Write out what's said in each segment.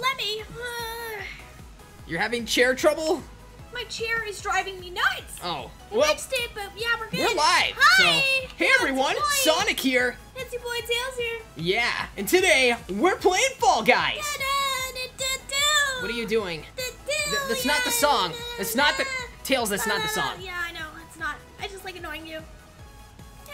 won't let me. You're having chair trouble? My chair is driving me nuts. Oh. Well, fixed it, but yeah, we're good. We're live. Hi. So, hey, everyone. Sonic here. It's your boy Tails here. Yeah. And today, we're playing Fall Guys. What are you doing? That's not the song. That's not the... Tails, that's not the song. Yeah, I know. It's not. I just like annoying you.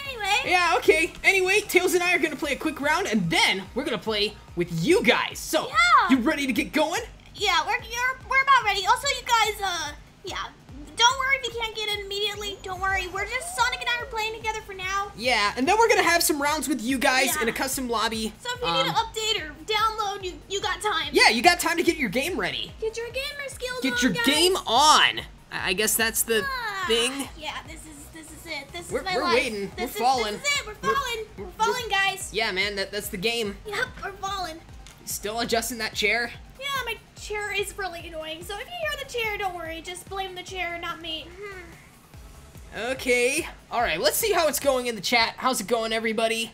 Anyway. Yeah, okay. Anyway, Tails and I are going to play a quick round, and then we're going to play with you guys. So, you ready to get going? Yeah, we're about ready. Also, you guys, yeah, don't worry if you can't get in immediately. Don't worry. We're just, Sonic and I are playing together for now. Yeah, and then we're going to have some rounds with you guys in a custom lobby. So if you need an update or download, you got time. Yeah, you got time to get your game ready. Get your gamer skills on, Get your game on, guys. I guess that's the thing. Yeah, this is it. This is my life. We're waiting. This is it. We're falling. We're falling, guys. Yeah, man, that's the game. Yep, we're falling. Still adjusting that chair? Yeah, my chair is really annoying. So if you hear the chair, don't worry. Just blame the chair, not me. Okay. All right, let's see how it's going in the chat. How's it going, everybody?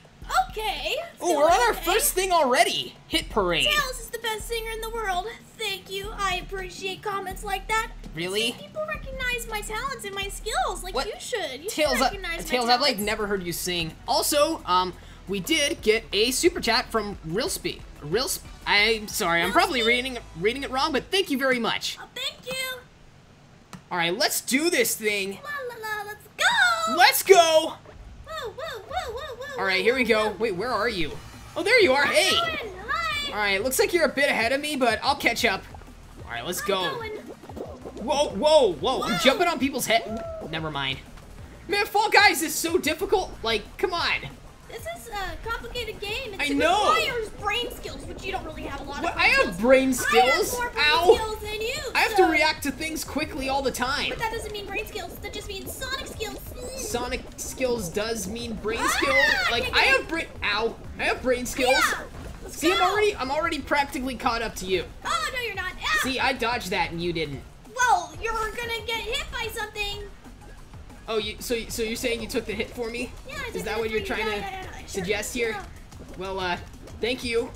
Okay. Oh, we're on our first thing already. Hit Parade. Tails is the best singer in the world. Thank you. I appreciate comments like that. Really? See, people recognize my talents and my skills like you should. Tails, I've like never heard you sing. Also, we did get a super chat from Rilspeed. I'm sorry, I'm probably reading it wrong, but thank you very much. Oh, thank you. All right, let's do this thing. La, la, la, let's go. Let's go. Whoa, whoa, whoa, whoa, whoa. All right, here we go. Wait, where are you? Oh, there you are. Hey. Hi. All right, looks like you're a bit ahead of me, but I'll catch up. All right, let's go. Whoa, whoa, whoa, I'm jumping on people's head. Never mind. Man, Fall Guys is so difficult. Like, come on. This is a complicated game. It requires brain skills, which you don't really have a lot of. I have brain skills. I have more brain skills than you. I have to react to things quickly all the time. But that doesn't mean brain skills. That just means Sonic skills. Sonic skills does mean brain skills. Like, I have brain... Ow. I have brain skills. Yeah. See, I'm already practically caught up to you. Oh, no, you're not. Ah. See, I dodged that and you didn't. Well, you're gonna get hit by something. Oh, so you're saying you took the hit for me? Yeah, I took Is that what you're trying to suggest here? Yeah. Well, thank you.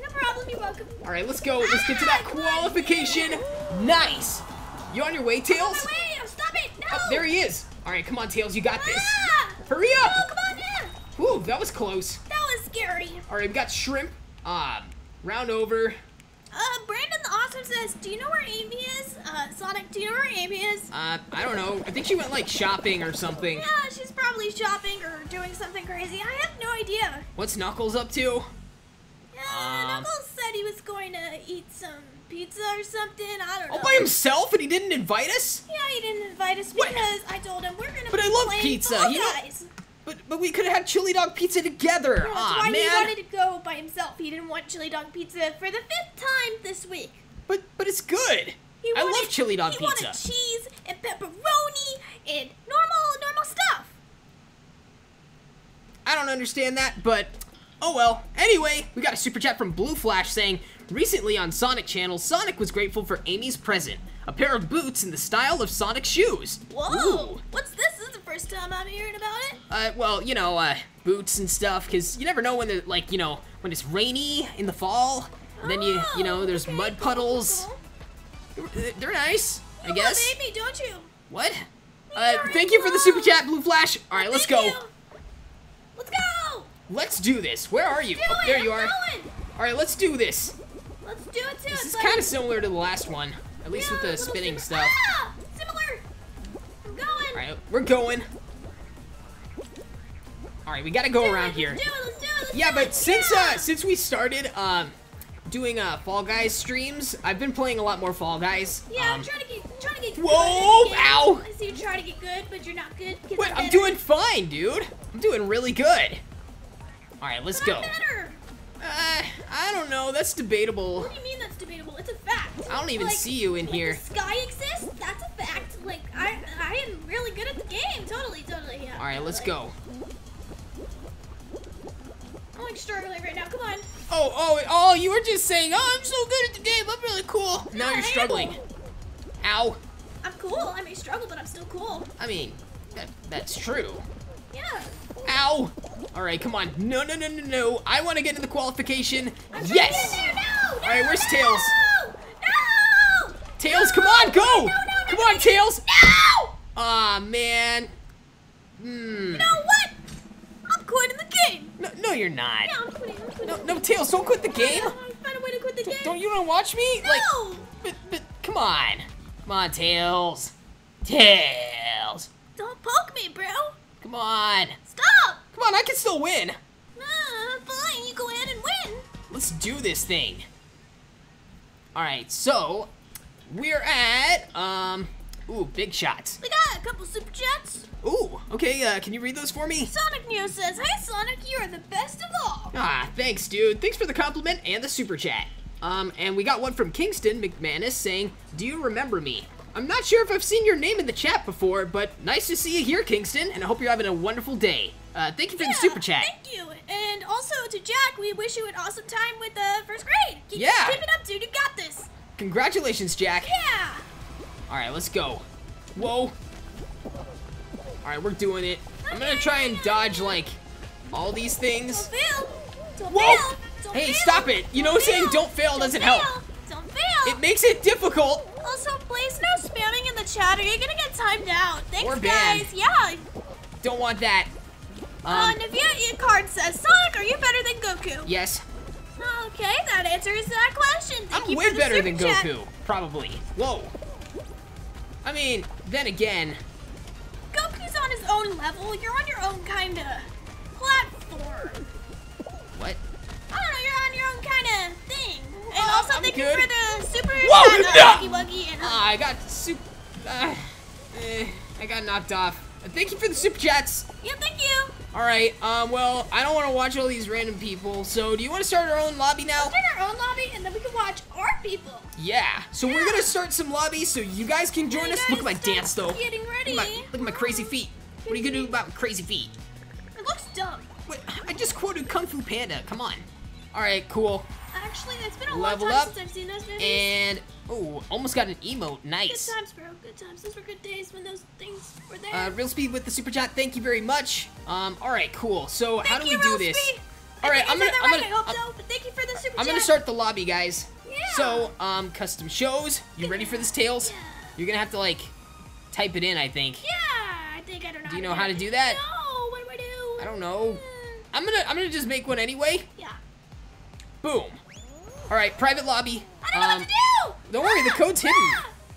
No problem, you're welcome. All right, let's go. Let's get to that qualification. Nice. You on your way, Tails? On my way. Oh, stop it. No. Oh, there he is. All right, come on, Tails. You got this. Hurry up. No, come on, Ooh, that was close. That was scary. All right, we got shrimp. Round over. Brandon the Awesome says, do you know where Amy is? Sonic, do you know where Amy is? I don't know. I think she went, like, shopping or something. Yeah, she's probably shopping or doing something crazy. I have no idea. What's Knuckles up to? Knuckles said he was going to eat some pizza or something. I don't know. All by himself? And he didn't invite us? Yeah, he didn't invite us because I told him we're going to play Fall Guys. But we could have had chili dog pizza together. No, that's why he wanted to go by himself. He didn't want chili dog pizza for the 5th time this week. But it's good. I love chili dog pizza. He wanted cheese and pepperoni and normal stuff. I don't understand that, but oh well. Anyway, we got a super chat from Blue Flash saying, recently on Sonic Channel, Sonic was grateful for Amy's present, a pair of boots in the style of Sonic shoes. Whoa! Ooh. What's this? This is the first time I'm hearing about it. Well, you know, boots and stuff, because you never know when they're, like, you know, when it's rainy in the fall, and then you know, there's mud puddles. Cool. They're nice, I guess. You love Amy, don't you? What? Thank you for the super chat, Blue Flash. All right, let's go. Let's go! Let's do this. Where are you? Oh, there you are. All right, let's do this. Let's do it too. This is kind of similar to the last one, at least with the spinning stuff. Ah, similar. I'm going. All right, we're going. All right, we gotta go around here. Let's do it. Let's do it. Yeah, but since we started doing Fall Guys streams, I've been playing a lot more Fall Guys. Yeah, I'm trying to get good. Whoa! Ow! I see you trying to get good, but you're not good. Wait, I'm doing fine, dude. I'm doing really good. All right, let's go. I don't know. That's debatable. What do you mean that's debatable? It's a fact. I don't even see you in here. The sky exists? That's a fact. Like, I am really good at the game. Totally, yeah. All right, let's go. I'm, like, struggling right now. Come on. Oh, you were just saying, oh, I'm so good at the game. I'm really cool. Yeah, now you're struggling. Ow. I'm cool. I may struggle, but I'm still cool. I mean, that's true. Yeah. Ow. All right, come on. No. I want to get into the qualification. Yes. All right, Alright, where's Tails? No! Tails, come on, go! No, come on, Tails! No! Aw, man. You know what? I'm quitting the game. No, you're not. No, I'm quitting. No, Tails, don't quit the game. Find a way to quit the game. Don't you want to watch me? No! Like, but, come on. Come on, Tails. Tails. Don't poke me, bro. Come on. Stop. Come on, I can still win. Fine, you go ahead and win. Let's do this thing. Alright, so, we're at, ooh, big shots. We got a couple super chats. Ooh, okay, can you read those for me? Sonic Neo says, "Hi Sonic, you are the best of all." Ah, thanks, dude. Thanks for the compliment and the super chat. And we got one from Kingston McManus saying, "Do you remember me? I'm not sure if I've seen your name in the chat before, but nice to see you here, Kingston, and I hope you're having a wonderful day." Thank you for the super chat. Thank you. And also to Jack, we wish you an awesome time with first grade. Keep it up, dude. You got this. Congratulations, Jack. Yeah. All right, let's go. Whoa. All right, we're doing it. Okay. I'm going to try and dodge, like, all these things. Don't fail. Don't Whoa. Fail. Don't hey, fail. Stop it. You don't know fail. Saying don't fail don't doesn't fail. Help. Don't fail. It makes it difficult. Also, please no spamming in the chat or you're going to get timed out. Thanks, or banned. Guys. Yeah. Don't want that. Navia Card says, "Sonic, are you better than Goku?" Yes. Okay, that answers that question. Thank I'm you way better than chat. Goku, probably. Whoa. I mean, then again. Goku's on his own level. You're on your own kind of platform. What? I don't know, you're on your own kind of thing. And also, I'm thank good. You for the super shot, Wuggy and I got super. I got knocked off. Thank you for the super chats. Yeah, thank you. All right, well, I don't want to watch all these random people, so do you want to start our own lobby now? We'll start our own lobby, and then we can watch our people. Yeah, so we're going to start some lobbies so you guys can join us. Look at my dance, though. Getting ready. Look at my crazy feet. What are you going to do about my crazy feet? It looks dumb. Wait, I just quoted Kung Fu Panda. Come on. All right, cool. Actually, it's been a long time since I've seen those movies. And, oh, almost got an emote. Nice. Good times, bro. Good times. Those were good days when those things were there. Real Speed with the super chat. Thank you very much. All right, cool. So thank how do you, we do Real this? Speed. All right, I'm gonna start the lobby, guys. Yeah. So, custom shows. You ready for this, Tails? Yeah. You're gonna have to like type it in, I think. Yeah, I think I don't know. Do you know how to do that? No. What do I do? I don't know. I'm gonna just make one anyway. Yeah. Boom. All right, private lobby. I don't know what to do. Don't worry, the code's hidden.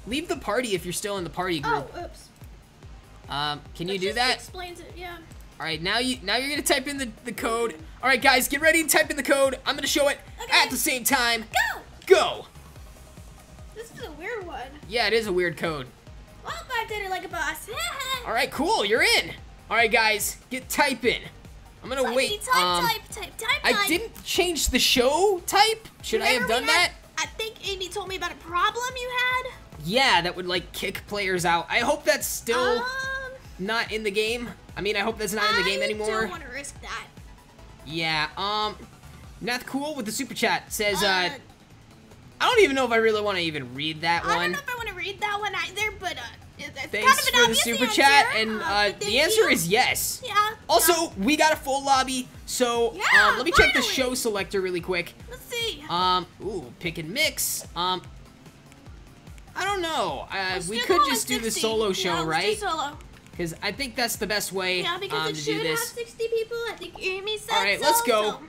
Leave the party if you're still in the party group. Oh, oops. Can you do that? Explains it, yeah. All right, now you're gonna type in the code. All right, guys, get ready to type in the code. I'm gonna show it at the same time. Go. This is a weird one. Yeah, it is a weird code. Well, I did it like a boss. All right, cool. You're in. All right, guys, type in. I'm gonna wait. I didn't change the show type. Should I have done that? I think Amy told me about a problem you had. Yeah, that would like kick players out. I hope that's still not in the game. I mean, I hope that's not in the game anymore. I don't want to risk that. Yeah. Nath Cool with the super chat says, I don't even know if I really want to even read that one. I don't know if I want to read that one either, but it's thanks kind of for the super answer. Chat, and the answer is yes. Yeah. Also, we got a full lobby, so let me check the show selector really quick. Let's see. Ooh, pick and mix. I don't know. We could just do the solo show, right? Because I think that's the best way to do this. Yeah, because it should have 60 people. I think Amy said so. All right, let's go. So.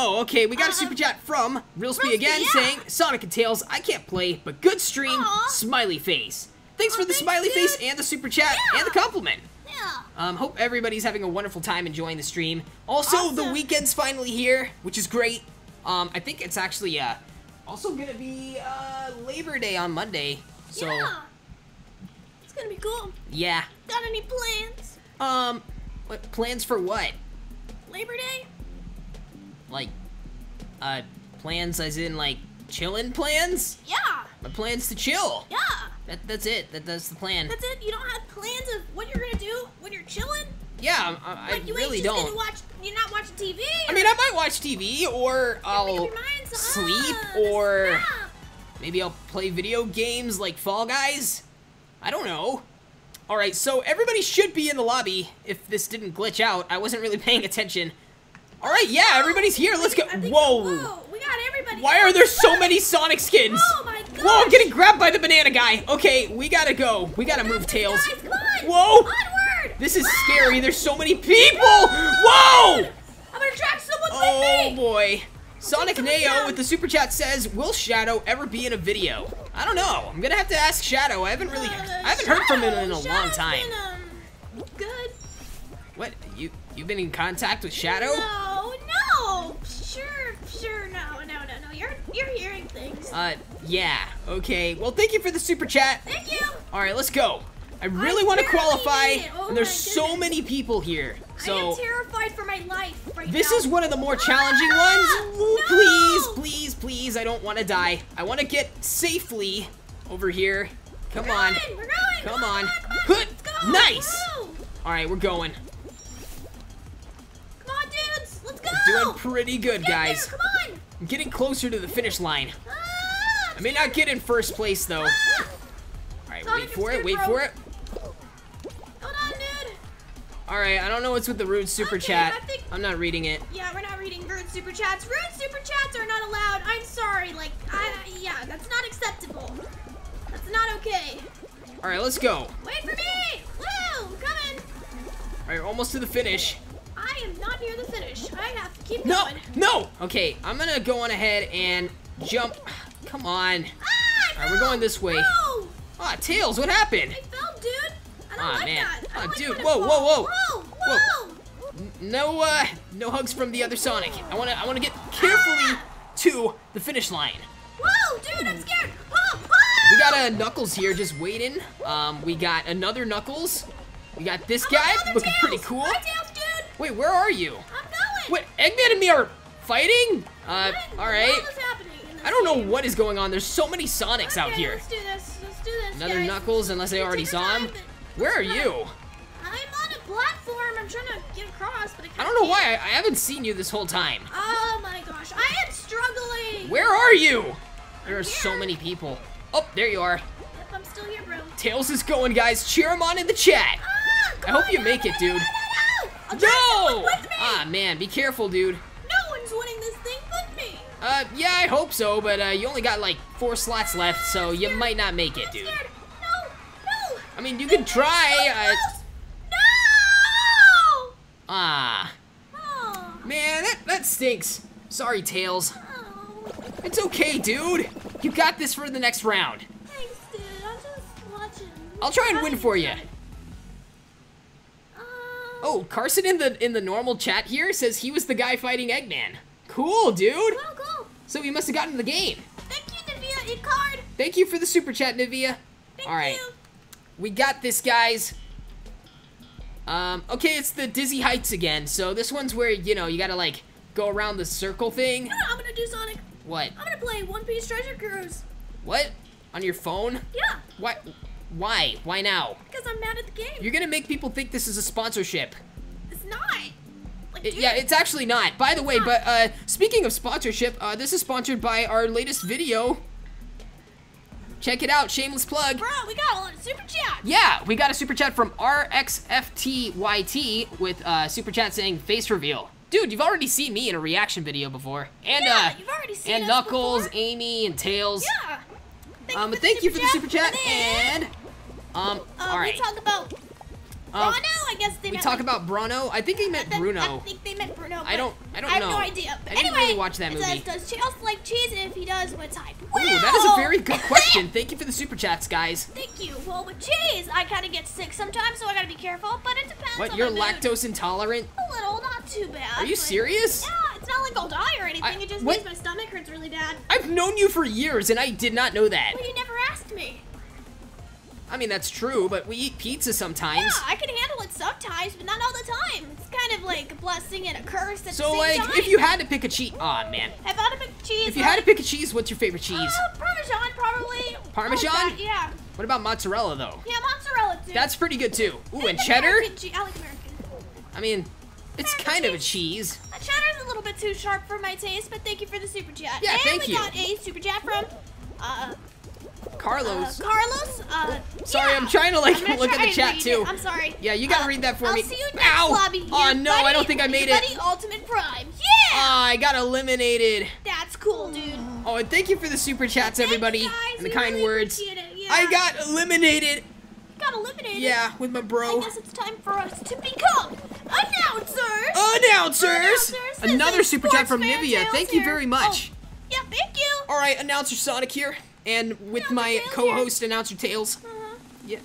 Oh, okay, we got a super chat from RealSpee again saying, "Sonic and Tails, I can't play, but good stream, smiley face." Thanks for the smiley face and the super chat and the compliment. Yeah. Hope everybody's having a wonderful time enjoying the stream. Also, the weekend's finally here, which is great. I think it's actually also gonna be Labor Day on Monday. So it's gonna be cool. Yeah. Got any plans? What plans for what? Labor Day? Like, plans as in, like, chillin' plans? Yeah. My plan's to chill. Yeah. That's it. That's the plan. That's it? You don't have plans of what you're gonna do when you're chillin'? Yeah, I really don't. Like, you're not watching TV? Or... I mean, I might watch TV, or I'll sleep, or maybe I'll play video games like Fall Guys. I don't know. All right, so everybody should be in the lobby if this didn't glitch out. I wasn't really paying attention. All right, yeah, everybody's here. Let's go. Whoa. We got everybody. Why are there so many Sonic skins? Oh my god! Whoa, I'm getting grabbed by the banana guy. Okay, we gotta go. We gotta move, Tails. Guys, whoa! Onward. This is scary. There's so many people. Whoa! I'm gonna drag someone with me. Oh boy! Sonic Neo with the super chat says, "Will Shadow ever be in a video?" I don't know. I'm gonna have to ask Shadow. I haven't heard from him in a long time. Been, good. What? You've been in contact with Shadow? No. Sure. No. You're hearing things. Yeah. Okay. Well, thank you for the super chat. Thank you. All right, let's go. I really want to qualify, and there's so many people here. So I am terrified for my life right now. This is one of the more challenging ones. Ooh, no! Please, I don't want to die. I want to get safely over here. Come on. Let's go. Nice. Woo. All right, we're going. Come on, dudes. Let's go. We're doing pretty good, guys. There. Come on. I'm getting closer to the finish line. I may not get in first place, though. All right, Sonic, wait for it. Hold on, dude. All right, I don't know what's with the rude super chat. I'm not reading it. Yeah, we're not reading rude super chats. Rude super chats are not allowed. I'm sorry. Like, yeah, that's not acceptable. That's not okay. All right, let's go. Wait for me. Woo, I'm coming. All right, almost to the finish. I am not near the finish. I have to keep going. No. Okay, I'm gonna go on ahead and jump. Come on. All right, we're going this way. No. Ah, Tails, what happened? I fell, dude. I don't like that. I don't dude. Whoa. No hugs from the other Sonic. I wanna get carefully to the finish line. Whoa, dude, I'm scared. We got a Knuckles here just waiting. We got another Knuckles. We got this guy looking pretty cool. Hi, Tails, dude. Wait, where are you? I'm going. What, Eggman and me are fighting? All right. What is happening in this game? I don't know what is going on. There's so many Sonics out here. Let's do this. Another Knuckles, unless they already saw him. Where are you? I'm on a platform. I'm trying to get across, but I don't know why. I haven't seen you this whole time. Oh my gosh, I am struggling. Where are you? There are so many people. Oh, there you are. Yep, I'm still here, bro. Tails is going, guys. Cheer him on in the chat. I hope you make it, dude. No! Ah, man, be careful, dude. No one's winning this thing but me. Yeah, I hope so, but you only got like 4 slots left, so you might not make it, dude. No. I mean, you could try. No! Ah. Oh. Man, that stinks. Sorry, Tails. Oh. It's okay, dude. You got this for the next round. Thanks, dude. I'm just watching. I'll try and win for you. Oh, Carson in the normal chat here says he was the guy fighting Eggman. Cool, dude. Well, cool. So we must have gotten the game. Thank you, Nivea. E-card. Thank you for the super chat, Nivea. Thank you. We got this, guys. Okay, it's the Dizzy Heights again. So this one's where, you know, you gotta, like, go around the circle thing. You know what I'm gonna do, Sonic? What? I'm gonna play One Piece Treasure Cruise. What? On your phone? Yeah. Why? Why now? Because I'm mad at the game. You're gonna make people think this is a sponsorship. It's not. Yeah, it's actually not. By the way, but speaking of sponsorship, this is sponsored by our latest video. Check it out, shameless plug. Bro, we got a lot of super chat. Yeah, we got a super chat from RXFTYT with super chat saying face reveal. Dude, you've already seen me in a reaction video before. And you've already seen us Knuckles, before. Amy, and Tails. Yeah. Thank you for the super chat. And all right. We talk about Bruno, I guess they meant. We talk about Bruno. I think he meant Bruno. I think they meant Bruno. I don't know. I have no idea. But anyway, I didn't really watch that movie. Does Tails like cheese? And if he does, what type? Wow. Ooh, that is a very good question. Thank you for the super chats, guys. Thank you. Well, with cheese, I kind of get sick sometimes, so I gotta be careful. But it depends. What? You're lactose intolerant? A little, not too bad. Are you serious? Yeah, it's not like I'll die or anything. It just means my stomach hurts really bad. I've known you for years, and I did not know that. Well, you never asked me. I mean, that's true, but we eat pizza sometimes. Yeah, I can handle it sometimes, but not all the time. It's kind of like a blessing and a curse at the same time. So, like, if you had to pick a cheese... Aw, man. If I had to pick a cheese... If you had to pick a cheese, what's your favorite cheese? Parmesan, probably. Parmesan? Oh, God, yeah. What about mozzarella, though? Yeah, mozzarella, too. That's pretty good, too. Ooh, and cheddar? I like American. I mean, it's kind of a cheese. Cheddar's a little bit too sharp for my taste, but thank you for the super chat. Yeah, thank you. And we got a super chat from... Carlos. Sorry, I'm trying to look at the chat too. I'm sorry. Yeah, you gotta read that for me. I'll see you next lobby. Oh no, I don't think I made it. Ultimate Prime. Yeah. I got eliminated. That's cool, dude. Oh, and thank you for the super chats, everybody, and the kind words. I got eliminated. Got eliminated? Yeah, with my bro. I guess it's time for us to become announcers. Announcers! Another super chat from Nivea. Thank you very much. Oh. Yeah, thank you. All right, announcer Sonic here, and with my co-host, announcer Tails. Yeah,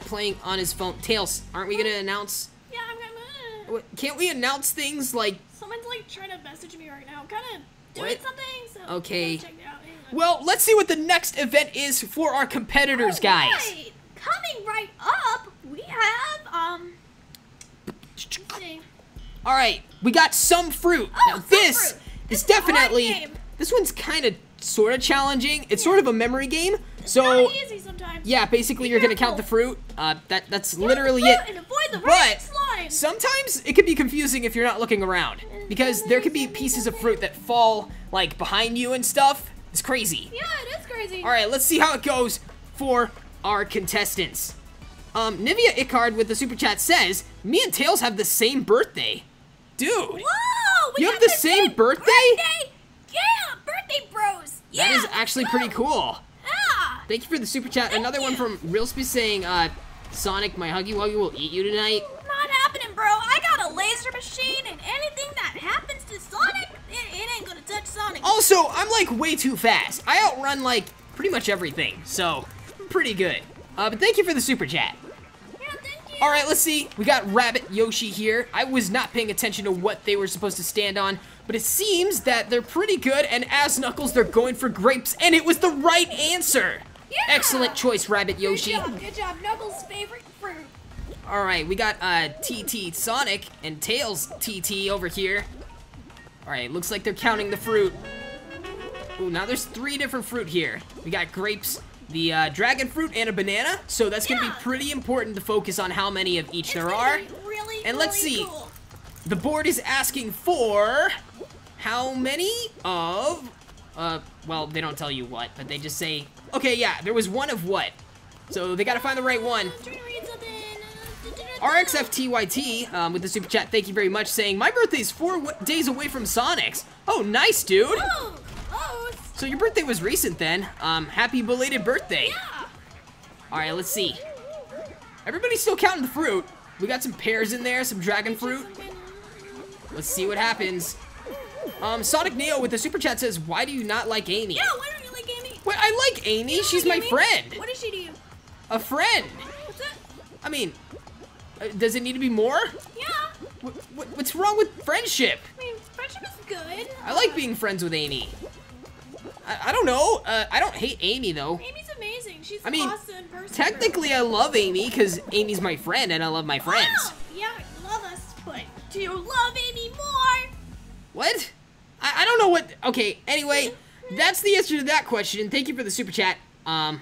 playing on his phone. Tails, aren't we gonna announce? Yeah, I'm gonna. Can't we announce things like? Someone's like trying to message me right now. I'm kind of doing something. So okay. Check it out. Well, let's see what the next event is for our competitors, guys. Right. Coming right up, we have let's see. All right, we got some fruit. Oh, now this is definitely. This one's kind of sort of challenging. It's sort of a memory game. It's really easy sometimes. Yeah, basically you're gonna count the fruit. That's literally it. And avoid the red slime. Sometimes it can be confusing if you're not looking around because there could be pieces of fruit that fall like behind you and stuff. It's crazy. Yeah, it is crazy. All right, let's see how it goes for our contestants. Nivea Ickard with the super chat says, "Me and Tails have the same birthday, dude." Whoa, you have the same birthday? Yeah, birthday bros. Yeah. That is actually pretty cool. Ah. Thank you for the super chat. Another one from Realspeed saying, Sonic, my Huggy Wuggy will eat you tonight. Not happening, bro. I got a laser machine, and anything that happens to Sonic, it ain't gonna touch Sonic. Also, I'm like way too fast. I outrun like pretty much everything, so I'm pretty good. But thank you for the super chat. Yeah, thank you. All right, let's see. We got Rabbit Yoshi here. I was not paying attention to what they were supposed to stand on, but it seems that they're pretty good, and as Knuckles, they're going for grapes, and it was the right answer. Yeah. Excellent choice, Rabbit Yoshi. Good job, Knuckles' favorite fruit. All right, we got TT Sonic and Tails TT over here. All right, looks like they're counting the fruit. Ooh, now there's 3 different fruit here. We got grapes, the dragon fruit, and a banana, so that's gonna be pretty important to focus on how many of each there are. Really, and let's see. Cool. The board is asking for how many of, well, they don't tell you what, but they just say, okay, yeah, there was one of what? So they gotta find the right one. RXFTYT with the super chat, thank you very much, saying, my birthday's 4 days away from Sonic's. Oh, nice, dude. Oh, so your birthday was recent then. Happy belated birthday. Yeah. All right, let's see. Everybody's still counting the fruit. We got some pears in there, some dragon fruit. Let's see what happens. Sonic Neo with the super chat says, why do you not like Amy? Yeah, why don't you like Amy? Wait, I like Amy. She's like my friend. What does she do? A friend. What's that? I mean, does it need to be more? Yeah. What's wrong with friendship? I mean, friendship is good. I like being friends with Amy. I don't know. I don't hate Amy, though. Amy's amazing. She's an awesome person. Technically, I love Amy because Amy's my friend and I love my friends. Wow. Yeah, I love us, but do you love Amy more? What? I don't know what... Okay, anyway, that's the answer to that question. Thank you for the super chat. Thank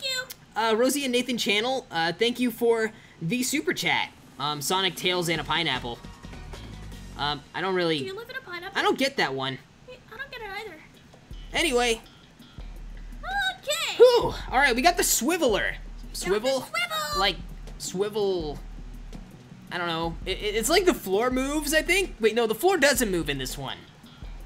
you. Rosie and Nathan Channel, thank you for the super chat. Sonic, Tails, and a pineapple. I don't really... Do you live in a pineapple? I don't get that one. I don't get it either. Anyway. Okay. Whew. All right, we got the Swiveler. Swivel? Like, swivel... I don't know. It's like the floor moves, I think. Wait, no, the floor doesn't move in this one.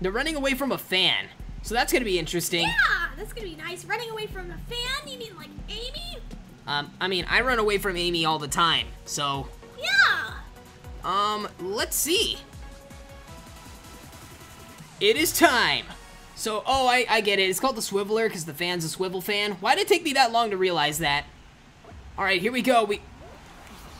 They're running away from a fan. So that's going to be interesting. Yeah, that's going to be nice. Running away from a fan? You mean like Amy? I mean, I run away from Amy all the time, so. Yeah. Let's see. It is time. So, oh, I get it. It's called the Swiveler because the fan's a swivel fan. Why did it take me that long to realize that? All right, here we go.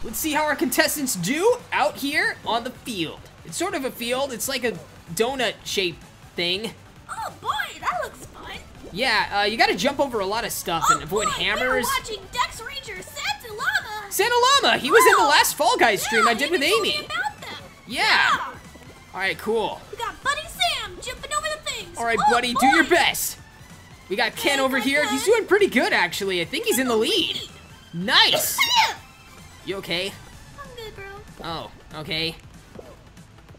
Let's see how our contestants do out here on the field. It's sort of a field. It's like a donut-shaped thing. Oh, boy, that looks fun. Yeah, you got to jump over a lot of stuff and avoid hammers. Oh, boy, we were watching Dex Ranger Santa Llama. Santa Llama. He was in the last Fall Guys stream I did with Amy. About them. Yeah. All right, cool. We got Buddy Sam jumping over the things. All right, Buddy, do your best. We got Ken over here. He's doing pretty good, actually. I think he's in the lead. Nice. You okay? I'm good, bro. Oh, okay.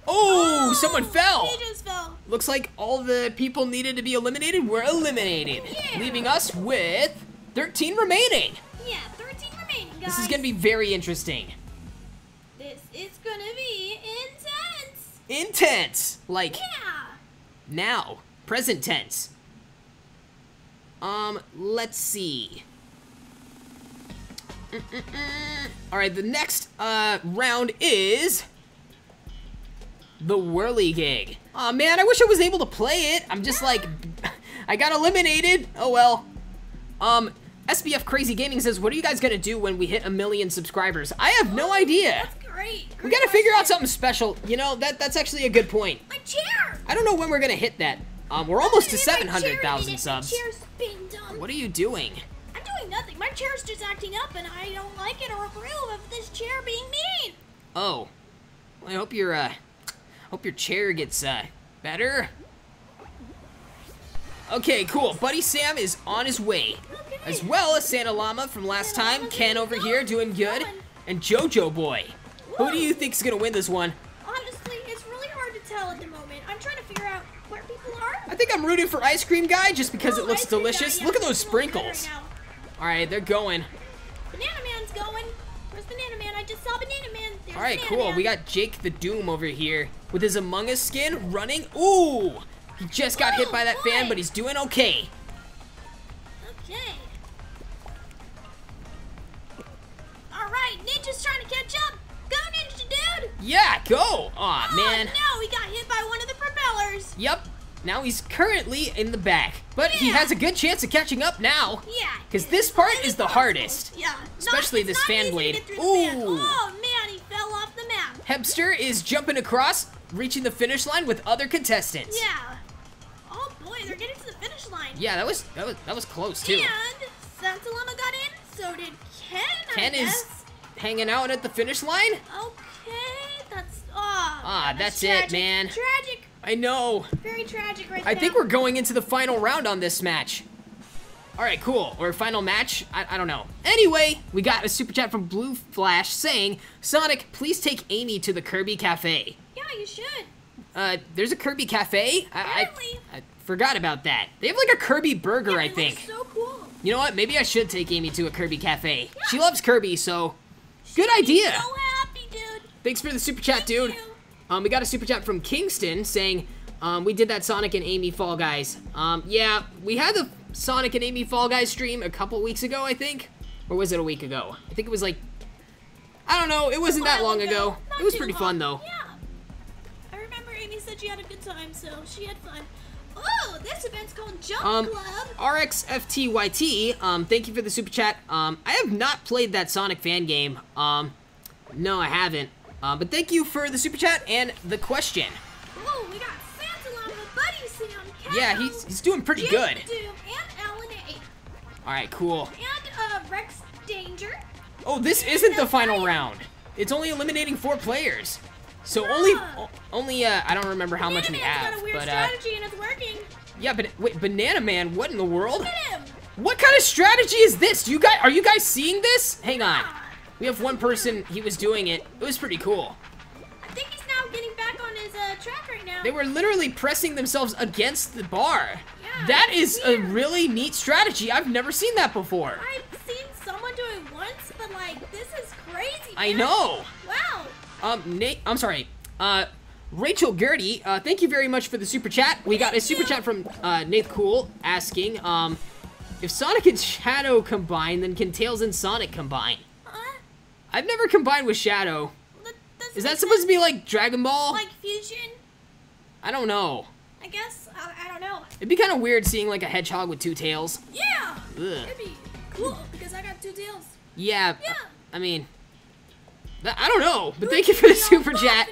Oh, someone fell. He just fell. Looks like all the people needed to be eliminated were eliminated, leaving us with 13 remaining. Yeah, 13 remaining, guys. This is going to be very interesting. This is going to be intense. Intense. Like now, present tense. Let's see. Alright, the next round is the Whirligig. Aw, man, I wish I was able to play it. I'm just like, I got eliminated. Oh well. SBF Crazy Gaming says, what are you guys gonna do when we hit 1 million subscribers? I have no idea. That's great. We gotta figure out something special. You know, that's actually a good point. My chair! I don't know when we're gonna hit that. We're almost to 700,000 subs. What are you doing? I'm doing nothing. My chair's just acting up and I don't like it or approve of this chair being mean. Oh. Well, I hope you're, hope your chair gets better. Okay, cool. Buddy Sam is on his way, okay, as well as Santa Llama from last time. Ken over here doing good, and JoJo Boy. Whoa. Who do you think's gonna win this one? Honestly, it's really hard to tell at the moment. I'm trying to figure out where people are. I think I'm rooting for Ice Cream Guy just because it looks delicious. Look at those sprinkles. All right, they're going. Banana Man's going. Where's Banana Man? I just saw Banana Man. There's Banana Man. We got Jake the Doom over here with his Among Us skin running. Ooh. He just got hit by that fan, but he's doing okay. Okay. All right, Ninja's trying to catch up. Go, Ninja, dude. Yeah, go. Aw, man. No, he got hit by one of the propellers. Yep. Now he's currently in the back, but he has a good chance of catching up now. Yeah. Because this part is the hardest. Yeah. Especially this fan blade. Ooh. Oh, man, he fell off the map. Hebster is jumping across, reaching the finish line with other contestants. Yeah. Oh boy, they're getting to the finish line. Yeah, that was close too. And Santa Llama got in, so did Ken. Ken is hanging out at the finish line. Okay, that's that's tragic, man. Tragic. I know. Very tragic, right? I think we're going into the final round on this match. All right, cool. Or final match? I don't know. Anyway, we got a super chat from Blue Flash saying, "Sonic, please take Amy to the Kirby Cafe." Yeah, you should. There's a Kirby Cafe? I forgot about that. They have like a Kirby burger, I think. So cool. You know what? Maybe I should take Amy to a Kirby Cafe. Yeah. She loves Kirby, so good idea. So happy, dude. Thanks for the super chat, dude. We got a super chat from Kingston saying, we did that Sonic and Amy Fall Guys. Yeah, we had the Sonic and Amy Fall Guys stream a couple weeks ago, I think. Or was it a week ago? I think it was like, I don't know. It wasn't that long ago. It was pretty fun, though. Yeah. Said she had a good time, so she had fun. Oh, this event's called Jump Club. RXFTYT, thank you for the super chat. I have not played that Sonic fan game. No, I haven't. But thank you for the super chat and the question. Oh, we got Santa Llama, Buddy Sam, Cal, yeah, he's doing pretty good. Doom, and Alan A. All right, cool. And Rex Danger. Oh, this isn't the final round. It's only eliminating 4 players. So only I don't remember how much we have, but Banana Man's got a weird strategy and it's working. Yeah, but wait, Banana Man, what in the world? Look at him. What kind of strategy is this? Are you guys seeing this? Hang on. We have one person, he was doing it. It was pretty cool. I think he's now getting back on his track right now. They were literally pressing themselves against the bar. Yeah, that is a really neat strategy. I've never seen that before. I've seen someone do it once, but like, this is crazy. I know. Wow. I'm sorry, Rachel Gertie, thank you very much for the super chat. We got a super chat from, Nate Cool asking, if Sonic and Shadow combine, then can Tails and Sonic combine? Huh? I've never combined with Shadow. Is that supposed to be like Dragon Ball? Like fusion? I don't know. I guess, I don't know. It'd be kind of weird seeing like a hedgehog with 2 tails. Yeah! Ugh. It'd be cool, because I got 2 tails. Yeah, yeah. I mean, I don't know, but thank you for the super chat.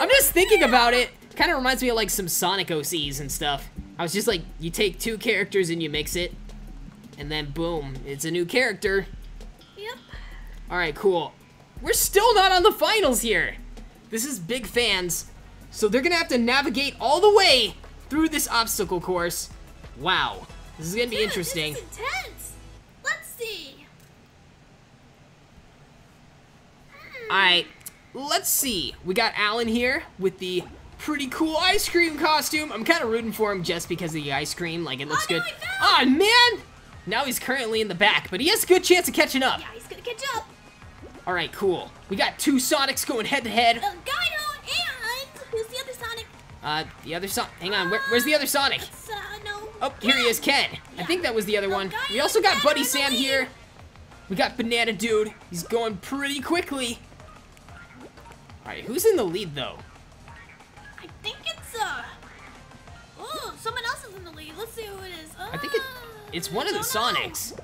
I'm just thinking about it. Kind of reminds me of like some Sonic OCs and stuff. I was just like, you take 2 characters and you mix it, and then boom, it's a new character. Yep. All right, cool. We're still not on the finals here. This is big fans, so they're gonna have to navigate all the way through this obstacle course. Wow, this is gonna be interesting. This is intense. Let's see. Alright, let's see. We got Alan here with the pretty cool ice cream costume. I'm kind of rooting for him just because of the ice cream. Like, it looks good. Oh, man! Now he's currently in the back, but he has a good chance of catching up. Yeah, he's gonna catch up. Alright, cool. We got 2 Sonics going head-to-head. Guido, and who's the other Sonic? The other Sonic. Hang on, where's the other Sonic? No. Oh, here he is, Ken. I think that was the other one. We also got Buddy Sam here. We got Banana Dude. He's going pretty quickly. Alright, who's in the lead, though? I think it's, oh, someone else is in the lead. Let's see who it is. I think it's one of the Sonics.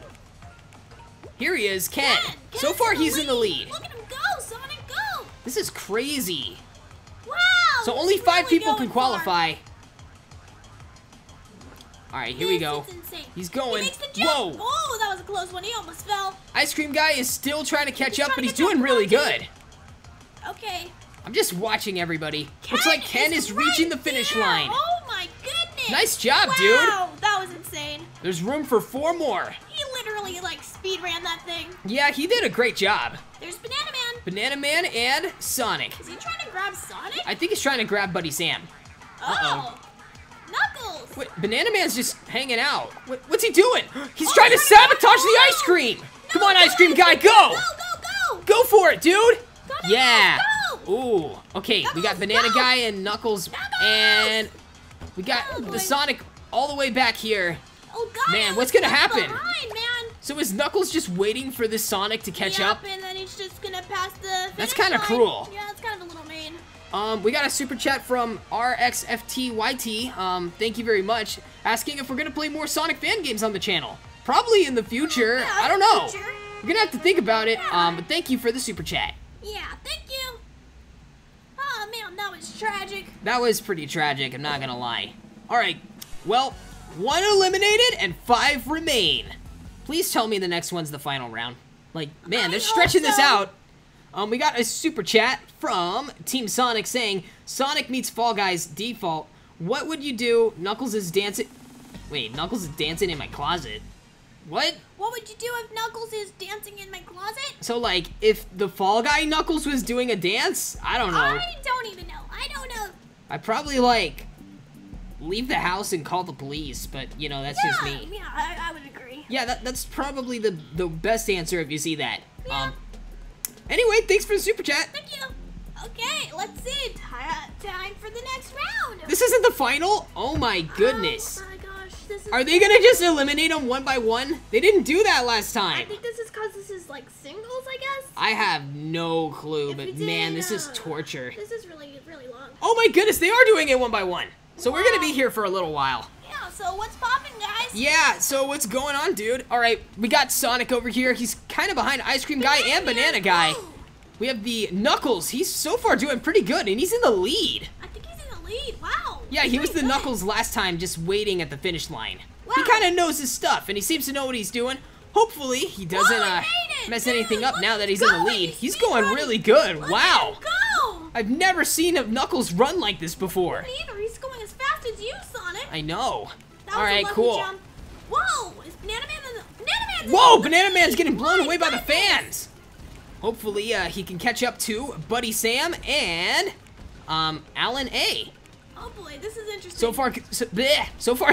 Here he is, Ken. So far, he's in the lead. Look at him go, Sonic, go! This is crazy. Wow! So only 5 people can qualify. Alright, here we go. He's going. Whoa! Oh, that was a close one. He almost fell. Ice Cream Guy is still trying to catch up, but he's doing really good. Okay. I'm just watching everybody. Looks like Ken is reaching the finish line. Oh my goodness! Nice job, dude. Wow, that was insane. There's room for 4 more. He literally like speed ran that thing. Yeah, he did a great job. There's Banana Man. Banana Man and Sonic. Is he trying to grab Sonic? I think he's trying to grab Buddy Sam. Uh-oh. Knuckles! Wait, Banana Man's just hanging out. What's he doing? He's trying to sabotage the ice cream! Come on, Ice Cream Guy, go! Go, go, go! Go for it, dude! Yeah! Ooh, okay, we got Banana Guy and Knuckles, and we got the Sonic all the way back here. Oh, God! Man, what's gonna happen? So is Knuckles just waiting for the Sonic to catch up? And then he's just gonna pass the finish line. That's kind of cruel. Yeah, that's kind of a little mean. We got a super chat from RXFTYT, thank you very much, asking if we're gonna play more Sonic fan games on the channel. Probably in the future, yeah, I don't know. We're gonna have to think about it, but thank you for the super chat. Yeah, thank you. Oh man, that was tragic. That was pretty tragic, I'm not gonna lie. Alright, well, 1 eliminated and 5 remain. Please tell me the next one's the final round. Like, man, they're stretching this out. We got a super chat from Team Sonic saying, Sonic meets Fall Guys default. What would you do? Knuckles is dancing. Wait, Knuckles is dancing in my closet. What? What would you do if Knuckles is dancing in my closet? So, like, if the Fall Guy Knuckles was doing a dance? I don't know. I don't even know. I don't know. I'd probably, like, leave the house and call the police, but, you know, that's just me. Yeah, I would agree. Yeah, that's probably the best answer if you see that. Yeah. Anyway, thanks for the super chat. Thank you. Okay, let's see. Time for the next round. This isn't the final? Oh my goodness. Oh my gosh. This is Are they going to just eliminate them one by one? They didn't do that last time. I think this is because this is like singles, I guess. I have no clue, but man, this is torture. This is really, really long. Oh my goodness, they are doing it one by one. So we're going to be here for a little while. Yeah, so what's poppin', guys? Yeah, so what's going on, dude? All right, we got Sonic over here. He's kind of behind Ice Cream Guy and Banana Guy. We have the Knuckles. He's so far doing pretty good, and he's in the lead. I think he's in the lead. Wow. Yeah, he was the Knuckles last time, just waiting at the finish line. Wow. He kind of knows his stuff, and he seems to know what he's doing. Hopefully, he doesn't mess anything up now that he's in the lead. He's going really good. Wow. Go. I've never seen a Knuckles run like this before. He's going as fast as you, Sonic. I know. All right, cool. Jump. Whoa! Is Banana Man Whoa! Banana Man's getting blown away by the fans. Hopefully, he can catch up to Buddy Sam and Alan A. Oh boy, this is interesting. So far,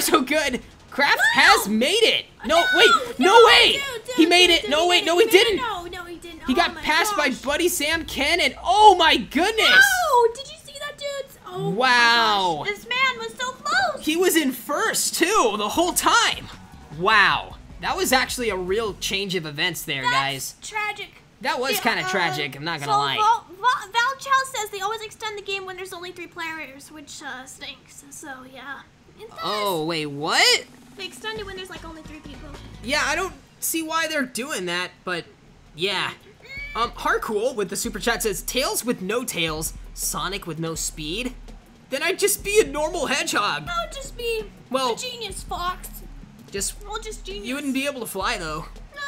so good. Kraft has made it. No, wait, no way. He made it. No, wait, no, he didn't. No, no, he didn't. He got passed by Buddy Sam, Ken, and oh my goodness. Oh, did you see that, dudes? Oh, wow. This man was so close. He was in first too the whole time. Wow, that was actually a real change of events there, guys. Tragic. That was kind of tragic, I'm not going to lie. Val Chow says they always extend the game when there's only 3 players, which stinks, so yeah. Oh, wait, what? They extend it when there's like only 3 people. Yeah, I don't see why they're doing that, but yeah. Harcool with the super chat says, Tails with no tails, Sonic with no speed. Then I'd just be a normal hedgehog. I would just be a genius fox. Just genius. You wouldn't be able to fly though.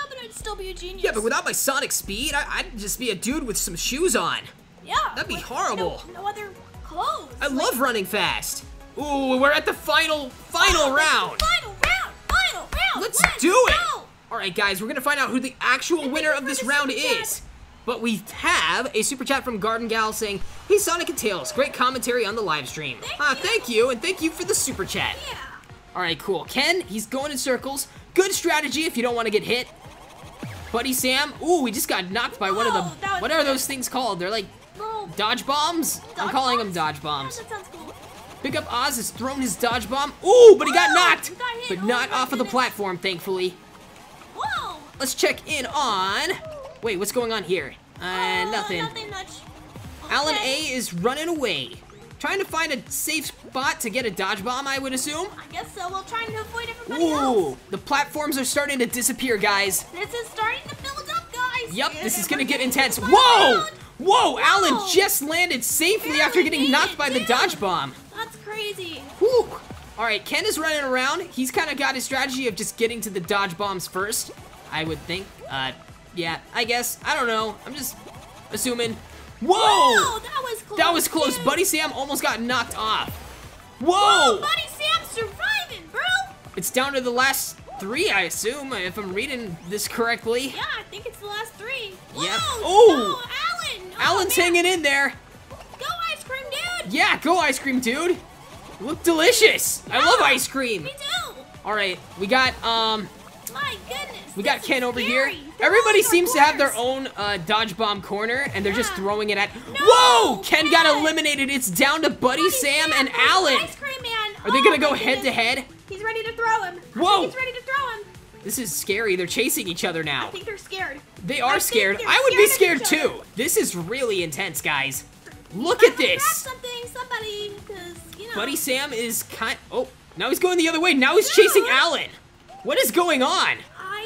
But I'd still be a genius. Yeah, but without my Sonic speed, I'd just be a dude with some shoes on. Yeah. That'd be horrible. No other clothes. I love running fast. Ooh, we're at the final round. Let's do it. Go. All right, guys, we're going to find out who the actual winner of this round is. But we have a super chat from Garden Gal saying, hey, Sonic and Tails, great commentary on the live stream. Thank you, and thank you for the super chat. Yeah. All right, cool. Ken, he's going in circles. Good strategy if you don't want to get hit. Buddy Sam, ooh, we just got knocked by one of the, what are those things called? They're like dodge bombs? I'm calling them dodge bombs. Pickup Oz has thrown his dodge bomb. Ooh, but he got knocked. But not off of the platform, thankfully. Whoa. Let's check in on... Wait, what's going on here? Nothing. Nothing much. Okay. Alan A is running away. Trying to find a safe spot to get a dodge bomb, I would assume. I guess so. We'll try to avoid everybody else. The platforms are starting to disappear, guys. This is starting to build up, guys. Yep, this is going to get intense. Whoa! Whoa, Alan just landed safely after getting knocked by the dodge bomb. That's crazy. Whew. All right, Ken is running around. He's kind of got his strategy of just getting to the dodge bombs first, I would think. Yeah, I guess. I don't know. I'm just assuming. Whoa! Whoa, that was close. That was close. Dude. Buddy Sam almost got knocked off. Whoa! Whoa, Buddy Sam's surviving, bro! It's down to the last three, I assume, if I'm reading this correctly. Yeah, I think it's the last three. Whoa! Yep. Oh! No, Alan! Alan's hanging in there. Go ice cream, dude! Yeah, go ice cream, dude. Look delicious. Yeah, I love ice cream. Me too. All right, we got My goodness. We got Ken over here. Everybody seems to have their own dodge bomb corner, and they're just throwing it at. Whoa! Ken got eliminated. It's down to Buddy Sam and Alan. Ice cream man. Are they gonna go head to head? He's ready to throw him. Whoa! He's ready to throw him. This is scary. They're chasing each other now. I think they're scared. They are scared. I would be scared too. This is really intense, guys. Look at this. Somebody, 'cause, you know. Buddy Sam is kind. Oh, now he's going the other way. Now he's chasing Alan. What is going on?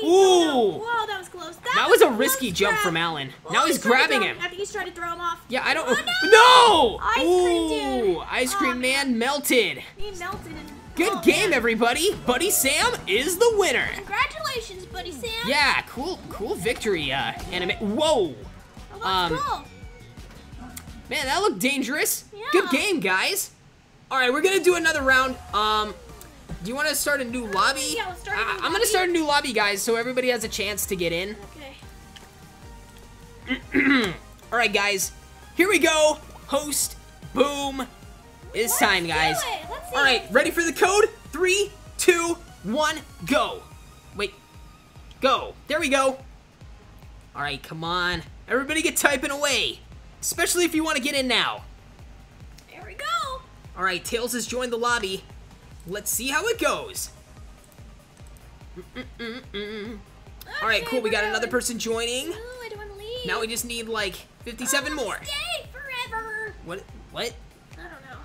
Ooh. Whoa, that was close. That was a risky jump from Alan. Well, now he's grabbing him. I think he's trying to throw him off. Yeah, I don't know. Oh, no! Ice cream, dude. Ice cream man melted. He melted. Good game, everybody. Buddy Sam is the winner. Congratulations, Buddy Sam. Yeah, cool victory. Whoa. That looks cool. Man, that looked dangerous. Yeah. Good game, guys. All right, we're going to do another round. Do you want to start a new lobby? Yeah, we'll start a new lobby. I'm going to start a new lobby, guys, so everybody has a chance to get in. Okay. All right, guys. Here we go. Host. Boom. It's time, guys. Let's see. All right, ready for the code? 3, 2, 1, go. Wait. Go. There we go. All right, come on. Everybody get typing away, especially if you want to get in now. There we go. All right, Tails has joined the lobby. Let's see how it goes. Okay, all right, cool. We got another person joining. Ooh, I don't want to leave. Now we just need like 57 more. Stay forever. What? I don't know.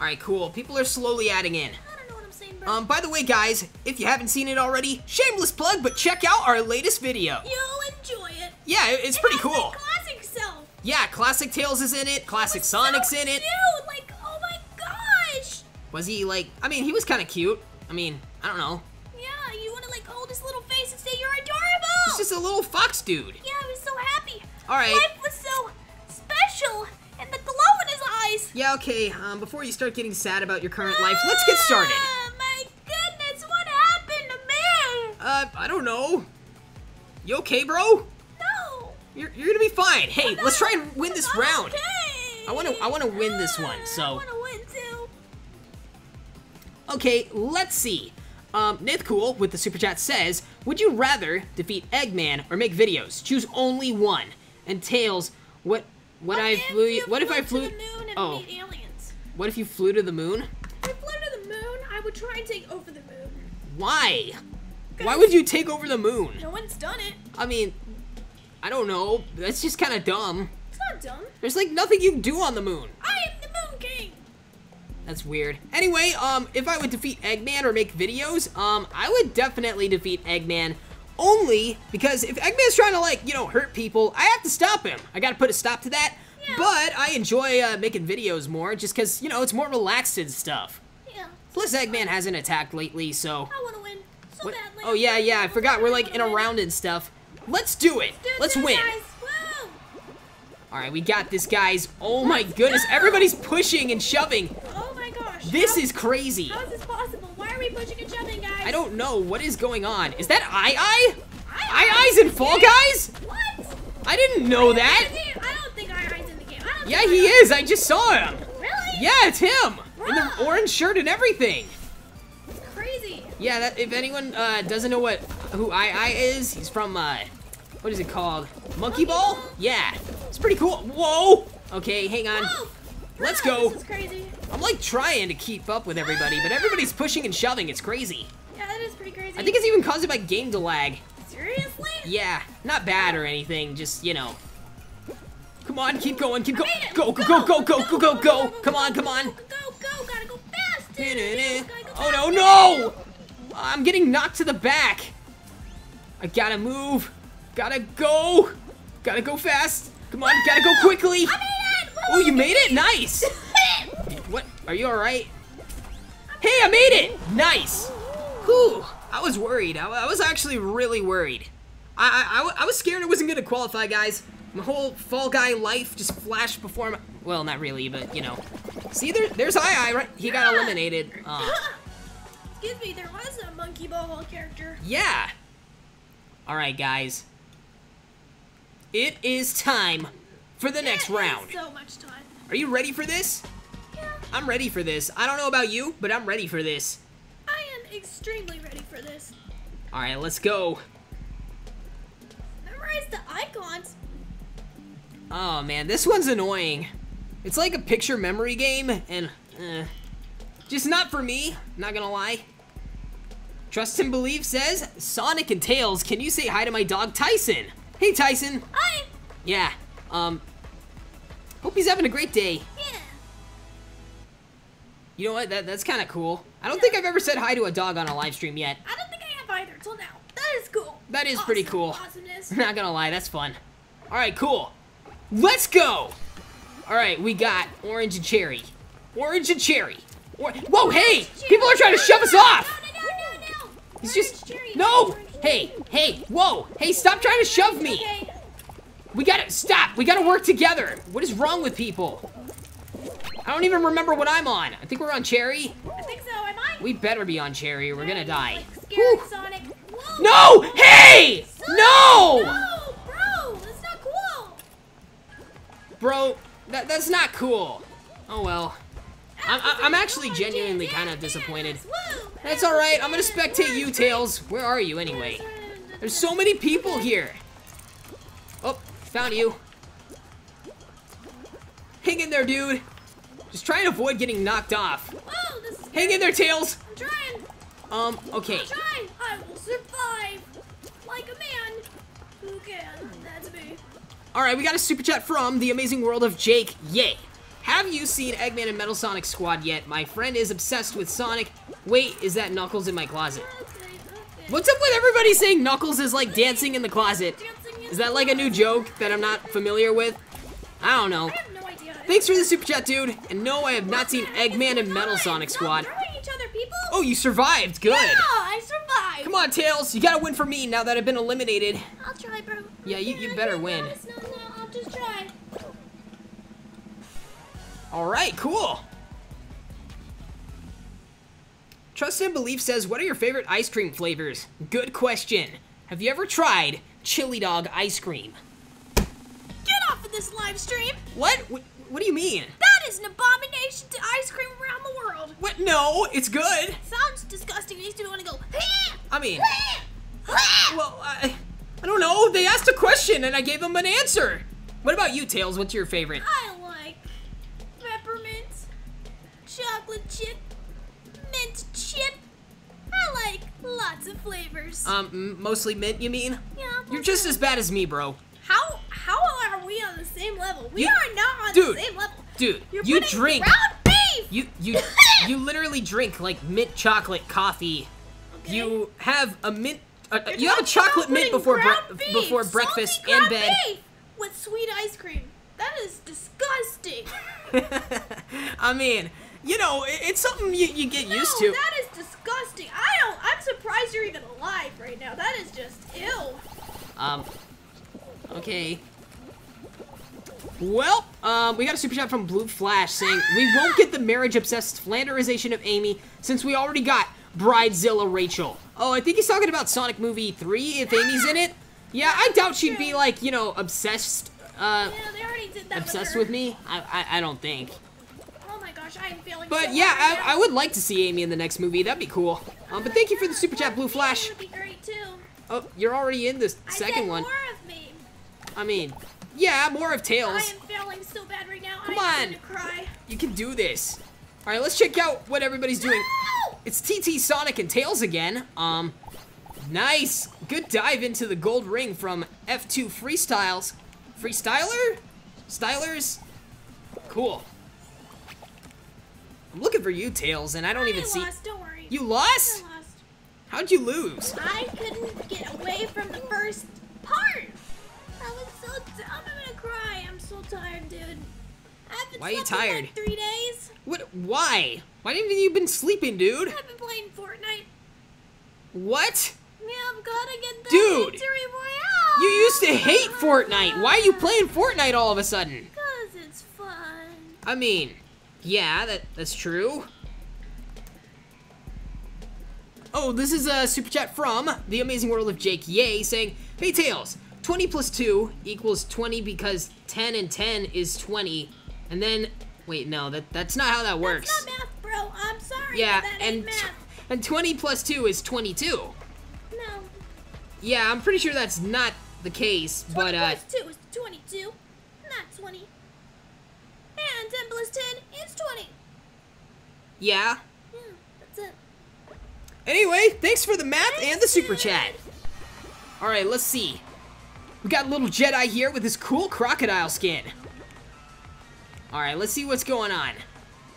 All right, cool. People are slowly adding in. I don't know what I'm saying, bro. By the way, guys, if you haven't seen it already, shameless plug, but check out our latest video. You'll enjoy it. Yeah, it's pretty cool. My classic self. Yeah, classic Tails is in it. Classic Sonic's in it. Dude, like. Was he like, I mean, he was kind of cute. I mean, I don't know. Yeah, you want to like hold his little face and say you're adorable. He's just a little fox dude. Yeah, I was so happy. All right. Life was so special and the glow in his eyes. Yeah, okay, before you start getting sad about your current life, let's get started. My goodness, what happened to me? I don't know. You okay, bro? No. You're gonna be fine. Hey, let's try and win this round. Okay. I wanna win this one, so. Okay, let's see. Nithcool with the Super Chat says, would you rather defeat Eggman or make videos? Choose only one. And Tails, what if you flew to the moon? If I flew to the moon, I would try and take over the moon. Why? Why would you take over the moon? No one's done it. I mean, I don't know. That's just kind of dumb. It's not dumb. There's like nothing you can do on the moon. I am the Moon King. That's weird. Anyway, if I would defeat Eggman or make videos, I would definitely defeat Eggman, only because if Eggman's trying to, like, you know, hurt people, I have to stop him. I gotta put a stop to that. Yeah. But I enjoy making videos more just because, you know, it's more relaxed and stuff. Yeah. Plus, Eggman hasn't attacked lately, so. I wanna win so badly. Oh, yeah, I forgot we're, like, in a round and stuff. Let's do it. Let's win. Guys. All right, we got this, guys. Oh, my goodness. Everybody's pushing and shoving. Oh, my gosh. This is crazy. How is this possible? Why are we pushing and shoving, guys? I don't know. What is going on? Is that Eye-Eye? Eye-Eye's in Fall Guys? What? I didn't know that. I don't think Eye-Eye's in the game. Yeah, he is. I just saw him. Really? Yeah, it's him. In the orange shirt and everything. It's crazy. Yeah, if anyone doesn't know who Eye-Eye is, he's from... what is it called? Monkey Ball? Yeah. It's pretty cool. Whoa! Okay, hang on. Whoa. Let's go. This is crazy. I'm like trying to keep up with everybody, but everybody's pushing and shoving. It's crazy. Yeah, that is pretty crazy. I think it's even caused by game lag. Seriously? Yeah, not bad or anything. Just, you know. Come on, keep going, keep going. Go, go, go, go, go, go, go, go. Come on, come on. Go, go, go. Gotta go fast. Oh no, no! I'm getting knocked to the back. I gotta move. Gotta go. Gotta go fast. Come on, gotta go quickly. Oh, you made it? Nice. What? Are you all right? Hey, I made it. Nice. Whew. I was worried. I was actually really worried. I was scared I wasn't gonna qualify, guys. My whole Fall Guy life just flashed before my... Well, not really, but, you know. See, there's Ai-Ai, right? He got eliminated. Excuse me, there was a Monkey Ball character. Yeah. All right, guys. It is time for the next round. So much time. Are you ready for this? Yeah. I'm ready for this. I don't know about you, but I'm ready for this. I am extremely ready for this. All right, let's go. Memorize the icons. Oh man, this one's annoying. It's like a picture memory game, and just not for me, not gonna lie. Trust and Believe says, Sonic and Tails, can you say hi to my dog Tyson? Hey Tyson. Hi. Yeah, hope he's having a great day. Yeah. You know what, that's kinda cool. I don't think I've ever said hi to a dog on a live stream yet. I don't think I have either, till now. That is cool. That is awesome. Pretty cool. Awesomeness. Not gonna lie, that's fun. All right, cool. Let's go! Alright, we got Orange and Cherry. Orange and Cherry. Whoa, hey! People are trying to shove us off! No. It's just... No! Hey, hey, whoa! Hey, stop trying to shove me! We gotta... Stop! We gotta work together! What is wrong with people? I don't even remember what I'm on. I think we're on Cherry? I think so, am I? We better be on Cherry or we're gonna die. Sonic. No! Hey! No! Bro, that's not cool. Oh well. I'm actually genuinely kind of disappointed. That's all right, I'm gonna spectate you, Tails. Where are you anyway? There's so many people here. Oh, found you. Hang in there, dude. Just try and avoid getting knocked off. Hang in there, Tails. I'm trying. Okay. I will survive like a man who can. That's me. Alright, we got a super chat from The Amazing World of Jake. Yay. Have you seen Eggman and Metal Sonic Squad yet? My friend is obsessed with Sonic. Wait, is that Knuckles in my closet? Okay. What's up with everybody saying Knuckles is like dancing in the closet? Is that like a new joke that I'm not familiar with? I don't know. I have no idea. Thanks for the super chat, dude. And no, I have not seen Eggman and Metal Sonic Squad. Each other, people? Oh, you survived. Good. Yeah, I survived. Come on, Tails. You gotta win for me now that I've been eliminated. I'll try, bro. Yeah, you better win. No, I'll just try. Alright, cool. Trust and Belief says, what are your favorite ice cream flavors? Good question. Have you ever tried chili dog ice cream? Get off of this live stream. What? What do you mean? That is an abomination to ice cream around the world. What? No, it's good. Sounds disgusting. It makes me want to go. I mean, well, I don't know. They asked a question and I gave them an answer. What about you, Tails? What's your favorite? I like peppermint, chocolate chip, mint chip. I like lots of flavors. Mostly mint, you mean? Yeah. You're just as bad as me, bro. How are we on the same level? We are not on the same level. Dude, you drink ground beef. You literally drink like mint chocolate coffee. Okay. You have a mint. You have a chocolate mint before breakfast and bed. Beef with sweet ice cream. That is disgusting. I mean, you know, it's something you get used to. That is disgusting. I'm surprised you're even alive right now. That is just ill. Okay. Well, we got a super chat from Blue Flash saying, we won't get the marriage-obsessed flanderization of Amy since we already got Bridezilla Rachel. Oh, I think he's talking about Sonic Movie 3 if Amy's in it. Yeah, I doubt she'd be like, you know, obsessed. Yeah, they already did that obsessed with me? I don't think. Oh my gosh, I am feeling but so yeah, right I would like to see Amy in the next movie. That'd be cool. But thank you for the super chat, Blue Flash. Would be great too. Oh, you're already in the second one. More of me. I mean, Yeah, more of Tails. I am failing so bad right now. Come on. I'm going to cry. You can do this. All right, let's check out what everybody's doing. No! It's TT, Sonic, and Tails again. Nice. Good dive into the gold ring from F2 Freestyles. Freestyler? Stylers? Cool. I'm looking for you, Tails, and I don't even see. I lost, don't worry. You lost? I lost. How'd you lose? I couldn't get away from the first part. That was so dumb. I'm gonna cry. I'm so tired, dude. Why are you tired? Like 3 days. What? Why? Why haven't you been sleeping, dude? I've been playing Fortnite. What? Yeah, I'm gonna get the dude. Victory Royale. You used to hate Fortnite. Why are you playing Fortnite all of a sudden? Cause it's fun. I mean, yeah, that's true. Oh, this is a super chat from The Amazing World of Jake Yay saying, "Hey Tails, 20 plus 2 equals 20 because 10 and 10 is 20." And then, wait, no, that's not how that works. That's not math, bro. I'm sorry. Yeah, that ain't math. And 20 plus 2 is 22. No. Yeah, I'm pretty sure that's not the case, but 20 plus 2 is 22, not 20. And 10 plus 10 is 20. Yeah. Yeah, that's it. Anyway, thanks for the math and the super chat. All right, let's see. We got Little Jedi here with his cool crocodile skin. All right, let's see what's going on.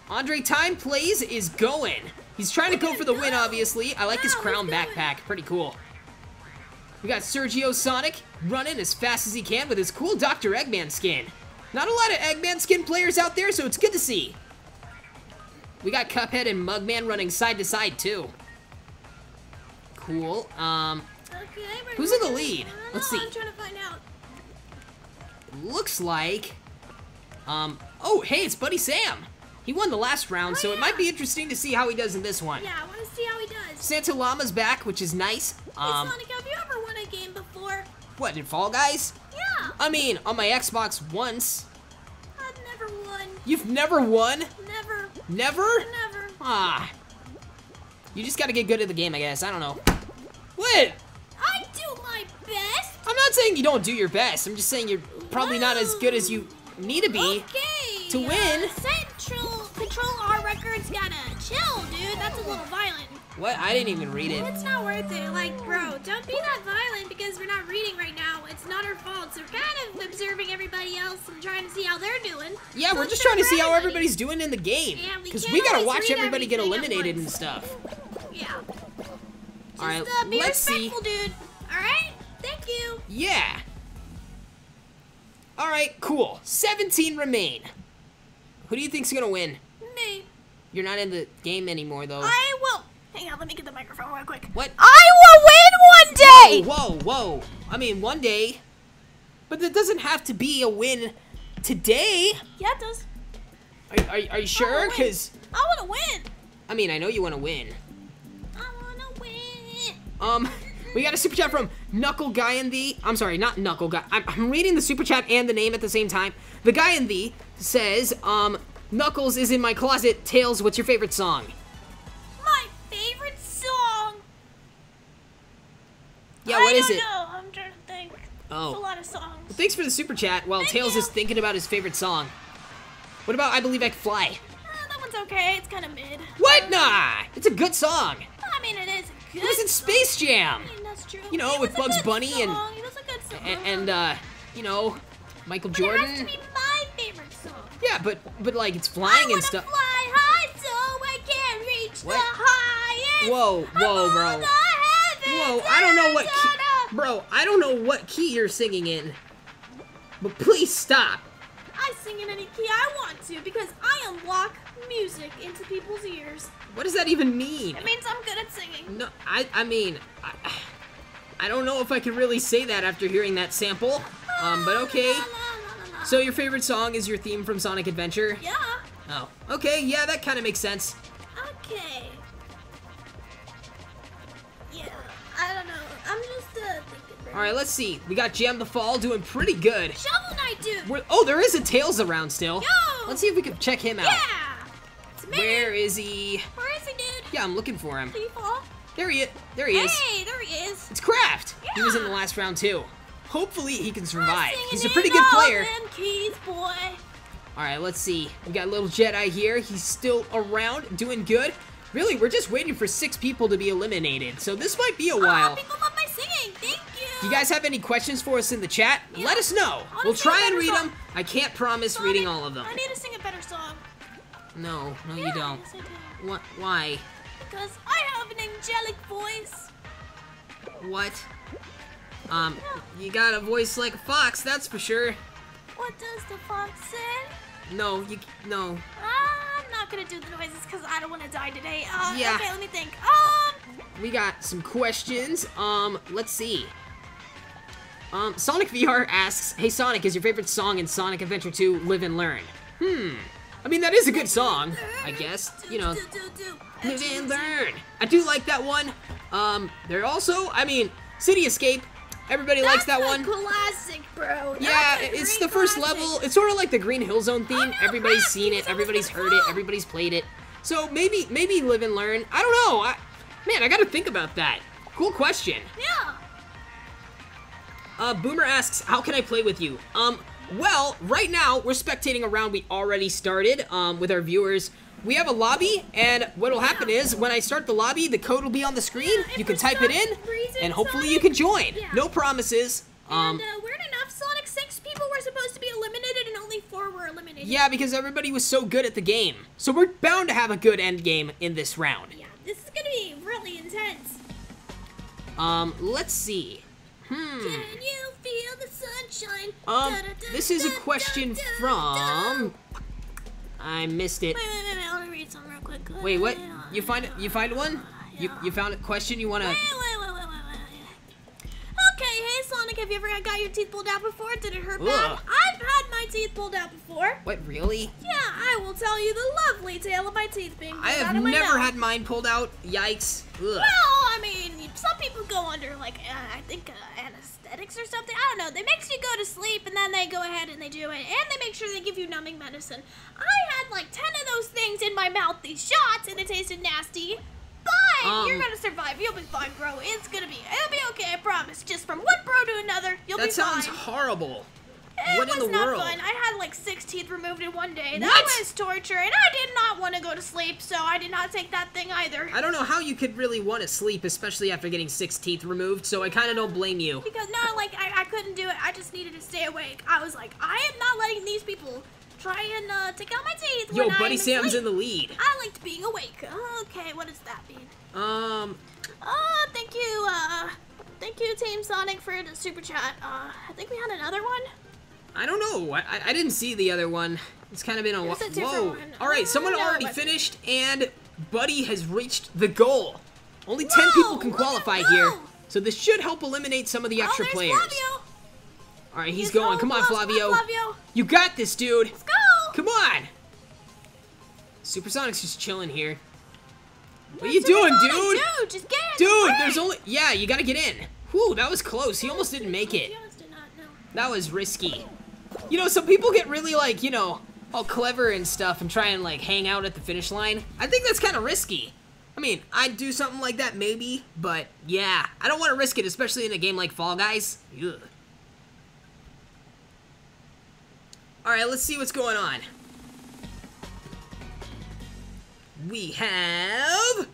Andre Time Plays is going. He's trying to go for the win, obviously. I like his crown backpack. Pretty cool. We got Sergio Sonic running as fast as he can with his cool Dr. Eggman skin. Not a lot of Eggman skin players out there, so it's good to see. We got Cuphead and Mugman running side to side, too. Cool. Who's in the lead? Let's see. I'm trying to find out. Looks like... oh, hey, it's Buddy Sam. He won the last round, so yeah. It might be interesting to see how he does in this one. Yeah, I want to see how he does. Santa Llama's back, which is nice. Hey, Sonic, have you ever won a game before? What, in Fall Guys? Yeah. I mean, on my Xbox once. I've never won. You've never won? Never. Never? Never. Ah. You just got to get good at the game, I guess. I don't know. What? I do my best. I'm not saying you don't do your best. I'm just saying you're probably not as good as you... need to be to win. Central Control our records gotta chill, dude. That's a little violent. What? I didn't even read it. It's not worth it. Like, bro, don't be that violent because we're not reading right now. It's not our fault. So we're kind of observing everybody else and trying to see how they're doing. Yeah, so we're just trying to see how everybody's doing in the game. Because we gotta watch everybody get eliminated and stuff. Yeah. All right, be let's respectful, see. Dude. All right, thank you. Yeah. All right, cool. 17 remain. Who do you think's gonna win? Me. You're not in the game anymore, though. I will. Hang on, let me get the microphone real quick. What? I will win one day! Whoa, whoa, whoa. I mean, one day. But that doesn't have to be a win today. Yeah, it does. Are you sure? Because I wanna win. I mean, I know you wanna win. I wanna win. We got a super chat from Knuckle Guy in the... I'm sorry, not Knuckle Guy. I'm reading the super chat and the name at the same time. The guy in the says, Knuckles is in my closet. Tails, what's your favorite song? My favorite song? Yeah, what is it? I don't know. I'm trying to think. Oh. It's a lot of songs. Well, thanks for the super chat while Tails is thinking about his favorite song. What about I Believe I Can Fly? That one's okay. It's kind of mid. What? Nah. It's a good song. I mean, it is. It was in Space Jam. I mean, that's true. You know, with Bugs Bunny and you know, Michael Jordan. It has to be my favorite song. Yeah, but like it's flying and stuff. I wanna fly high so I can reach the highest. Whoa, whoa, bro. Whoa, I don't know what key, bro. I don't know what key you're singing in. But please stop. I sing in any key I want to because I unlock music into people's ears. What does that even mean? It means I'm good at singing. No, I mean, I don't know if I can really say that after hearing that sample, but okay. La, la, la, la, la. So your favorite song is your theme from Sonic Adventure? Yeah. Oh, okay, yeah, that kind of makes sense. Okay. Yeah, I don't know. I'm just thinking. Right. All right, let's see. We got Jam the Fall doing pretty good. Shovel Knight, dude. Oh, there is a Tails around still. Yo. Let's see if we can check him out. Yeah. Where is he? Where is he, dude? Yeah, I'm looking for him. Did he fall? There he is. Hey, there he is. It's Kraft. Yeah. He was in the last round, too. Hopefully he can survive. He's a pretty good player. Alright, let's see. We got Little Jedi here. He's still around, doing good. Really, we're just waiting for 6 people to be eliminated, so this might be a while. People love my singing. Thank you. Do you guys have any questions for us in the chat? Yeah. Let us know. We'll try and read them. I can't promise reading all of them. I need to sing a better song. No, no, you don't. Yes, I do. What? Why? Because I have an angelic voice. What? You got a voice like a fox, that's for sure. What does the fox say? No, no. I'm not gonna do the noises because I don't want to die today. Yeah. Okay, let me think. We got some questions. Let's see. Sonic VR asks, "Hey Sonic, is your favorite song in Sonic Adventure 2 Live and Learn?" I mean, that is a good song, I guess. You know, Live and Learn. I do like that one. There also, I mean, City Escape. Everybody likes that one. That's a classic, bro. Yeah, it's the first level. It's sort of like the Green Hill Zone theme. Everybody's seen it. Everybody's heard it. Everybody's played it. So maybe Live and Learn. I don't know. Man, I got to think about that. Cool question. Yeah. Boomer asks, "How can I play with you?" Well, right now we're spectating a round we already started with our viewers. We have a lobby, and what'll happen is when I start the lobby, the code will be on the screen. You can type it in, and hopefully you can join. Yeah. No promises. And weird enough, Sonic 6 people were supposed to be eliminated, and only 4 were eliminated. Yeah, because everybody was so good at the game. So we're bound to have a good end game in this round. Yeah, this is gonna be really intense. Let's see. Can you feel the sunshine? This is a question from. I missed it. Wait, I want to read some real quick. Wait, what? You find one? You found a question you want to... Wait. Okay, hey Sonic, have you ever got your teeth pulled out before? Did it hurt bad? I've had my teeth pulled out before. What, really? Yeah, I will tell you the lovely tale of my teeth being pulled out of my mouth. I have never had mine pulled out. Yikes. Ugh. Well, I mean, some people go under, like, I think anesthetics or something. I don't know. They makes you go to sleep, and then they go ahead and they do it, and they make sure they give you numbing medicine. I had, like, 10 of those things in my mouth, these shots, and it tasted nasty. But you're gonna survive. You'll be fine, bro. It'll be okay, I promise. Just from one bro to another, you'll be fine. That sounds horrible. What in the world? It was not fun. I had like 6 teeth removed in one day. That was torture, and I did not want to go to sleep, so I did not take that thing either. I don't know how you could really want to sleep, especially after getting 6 teeth removed, so I kind of don't blame you. Because, no, like, I couldn't do it. I just needed to stay awake. I was like, I am not letting these people try and take out my teeth when I'm asleep. Yo, Buddy Sam's in the lead. I liked being awake. Okay, what does that mean? Oh, thank you, Team Sonic for the super chat. I think we had another one. I don't know. I didn't see the other one. It's kind of been a while. Whoa. Alright, someone already finished, and Buddy has reached the goal. Only 10 people can qualify here, so this should help eliminate some of the extra players. Alright, he's going. Come on, Flavio. You got this, dude. Let's go. Come on. Supersonic's just chilling here. What are you doing, dude? Dude, just get in. Dude, there's only... Yeah, you gotta get in. Whew, that was close. He almost didn't make it. That was risky. You know, some people get really, like, you know, all clever and stuff and try and, like, hang out at the finish line. I think that's kind of risky. I mean, I'd do something like that maybe, but, yeah. I don't want to risk it, especially in a game like Fall Guys. Ugh. All right, let's see what's going on. We have...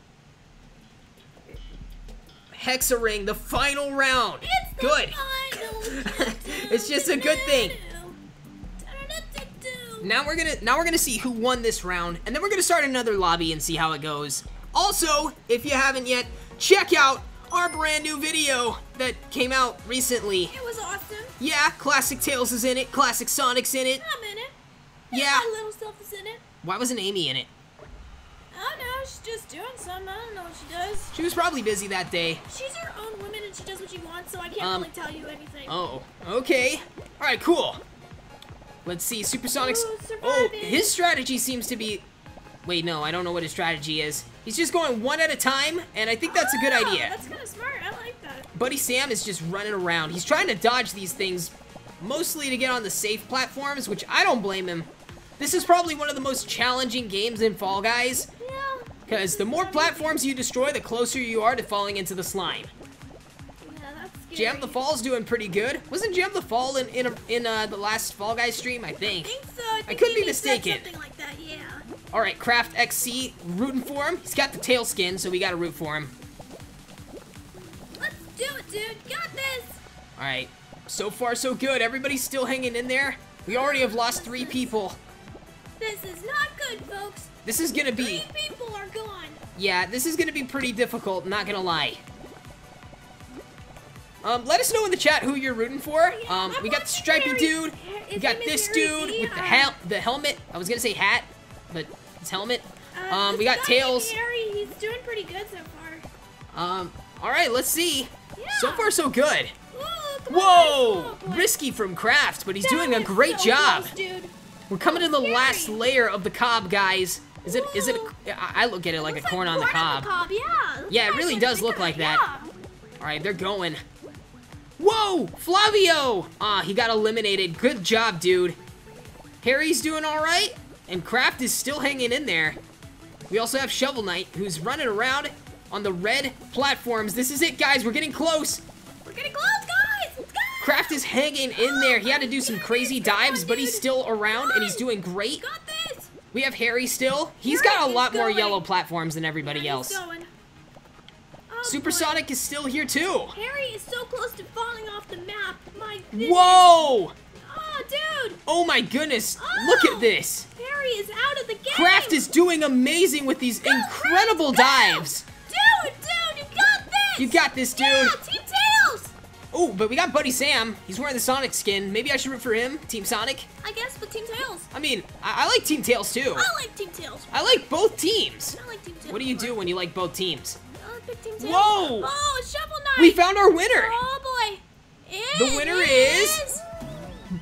Hexaring, the final round. It's good. It's just a good thing. Now we're gonna see who won this round, and then we're gonna start another lobby and see how it goes. Also, if you haven't yet, check out our brand new video that came out recently. It was awesome. Yeah, Classic Tails is in it. Classic Sonic's in it. I'm in it. Yeah. My little self is in it. Why wasn't Amy in it? I don't know, she's just doing something, I don't know what she does. She was probably busy that day. She's her own woman and she does what she wants, so I can't really tell you anything. Oh, okay. Alright, cool. Let's see, Supersonic's... Ooh, his strategy seems to be... Wait, no, I don't know what his strategy is. He's just going one at a time, and I think that's a good idea. That's kind of smart, I like that. Buddy Sam is just running around. He's trying to dodge these things, mostly to get on the safe platforms, which I don't blame him. This is probably one of the most challenging games in Fall Guys. Because the more platforms you destroy, the closer you are to falling into the slime. Yeah, Jam the Fall's doing pretty good. Wasn't Jam the Fall in the last Fall Guys stream? I think. I think so. I could be mistaken. Something like that, yeah. All right, Craft XC, rooting for him. He's got the tail skin, so we gotta root for him. Let's do it, dude. Got this. All right. So far, so good. Everybody's still hanging in there. We already have lost three people. This is not good, folks. This is gonna be. 3 people are gone. Yeah, this is gonna be pretty difficult. Not gonna lie. Let us know in the chat who you're rooting for. We got the stripy dude. We got this dude with the helmet. I was gonna say hat, but it's helmet. We got Tails. He's doing pretty good so far. All right, let's see. Yeah. So far, so good. Whoa! Risky from Kraft, but he's doing a great job. We're coming to the last layer of the cob, guys. Is it? I look at it like a corn on the cob. Yeah, it really does look like that. All right, they're going. Whoa, Flavio! Ah, he got eliminated. Good job, dude. Harry's doing all right, and Kraft is still hanging in there. We also have Shovel Knight, who's running around on the red platforms. This is it, guys. We're getting close. We're getting close, guys. Let's go! Kraft is hanging in there. He had to do some crazy dives, but he's still around, and he's doing great. Got this. We have Harry still. He's got a lot more yellow platforms than everybody else. Supersonic is still here, too. Harry is so close to falling off the map. My goodness. Whoa! Oh, dude. Oh, my goodness. Oh, look at this. Harry is out of the game. Kraft is doing amazing with these incredible dives. Dude, you got this. You got this, dude. Yeah, Team Tails. Oh, but we got Buddy Sam. He's wearing the Sonic skin. Maybe I should root for him, Team Sonic. I guess, but Team Tails. I mean, I like Team Tails, too. I like Team Tails. I like both teams. I like Team Tails. What do you do when you like both teams? Whoa! Oh, Shovel Knight! We found our winner! Oh, boy! The winner is...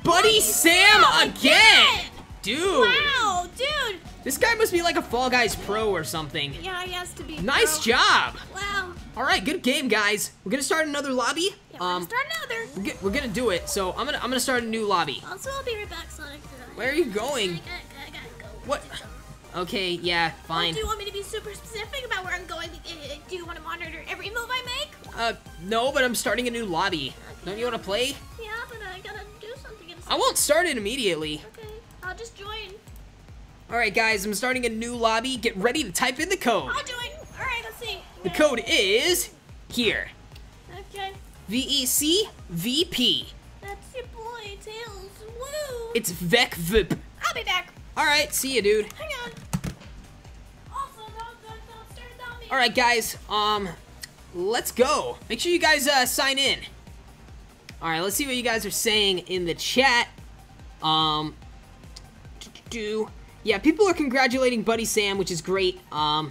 Buddy Sam again! Dude! Wow, dude! This guy must be like a Fall Guys pro or something. Yeah, he has to be. Nice job! Wow. All right, good game, guys. We're gonna start another lobby. Yeah, we're gonna start another. We're gonna do it, so I'm gonna start a new lobby. Also, I'll be right back, Sonic. Where are you going? I gotta go. What? Okay, yeah, fine. Do you want me to be super specific about where I'm going? Do you want to monitor every move I make? No, but I'm starting a new lobby. Okay. Don't you want to play? Yeah, but I gotta do something. I won't start it immediately. Okay, I'll just join. All right, guys, I'm starting a new lobby. Get ready to type in the code. I'll join. All right, let's see. The code is here. Okay. VECVP. That's your boy, Tails. Woo! It's VECVP. I'll be back. All right, see you, dude. Hang on. Also, don't start without me. All right, guys. Let's go. Make sure you guys sign in. All right, let's see what you guys are saying in the chat. Yeah, people are congratulating Buddy Sam, which is great. I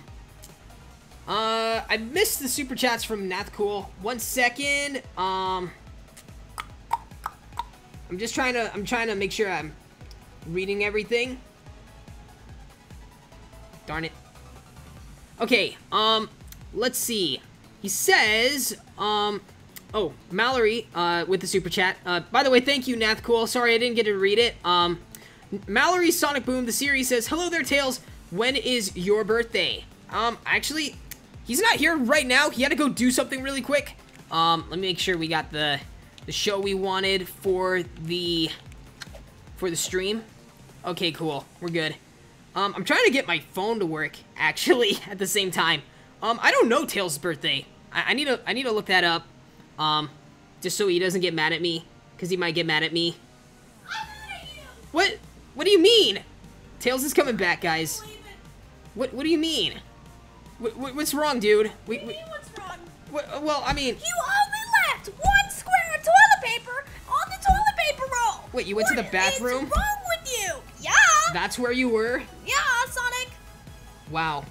missed the super chats from Nathcool. One second. I'm just trying to. I'm trying to make sure I'm reading everything. Darn it. Okay, let's see. He says, oh, Mallory, with the super chat. By the way, thank you, Nathcool. Sorry I didn't get to read it. Mallory Sonic Boom, the series, says, hello there, Tails. When is your birthday? Actually, he's not here right now. He had to go do something really quick. Let me make sure we got the show we wanted for the stream. Okay, cool. We're good. I'm trying to get my phone to work, actually, at the same time. I don't know Tails' birthday. I need to look that up, just so he doesn't get mad at me, because he might get mad at me. I'm mad at you. What? What do you mean? Tails is coming back, guys. What do you mean? What's wrong, dude? What do you mean what's wrong? Well, I mean... You only left one square of toilet paper on the toilet paper roll! Wait, you went to the bathroom? What's wrong with you? Yeah! That's where you were? Yeah, Sonic. Wow.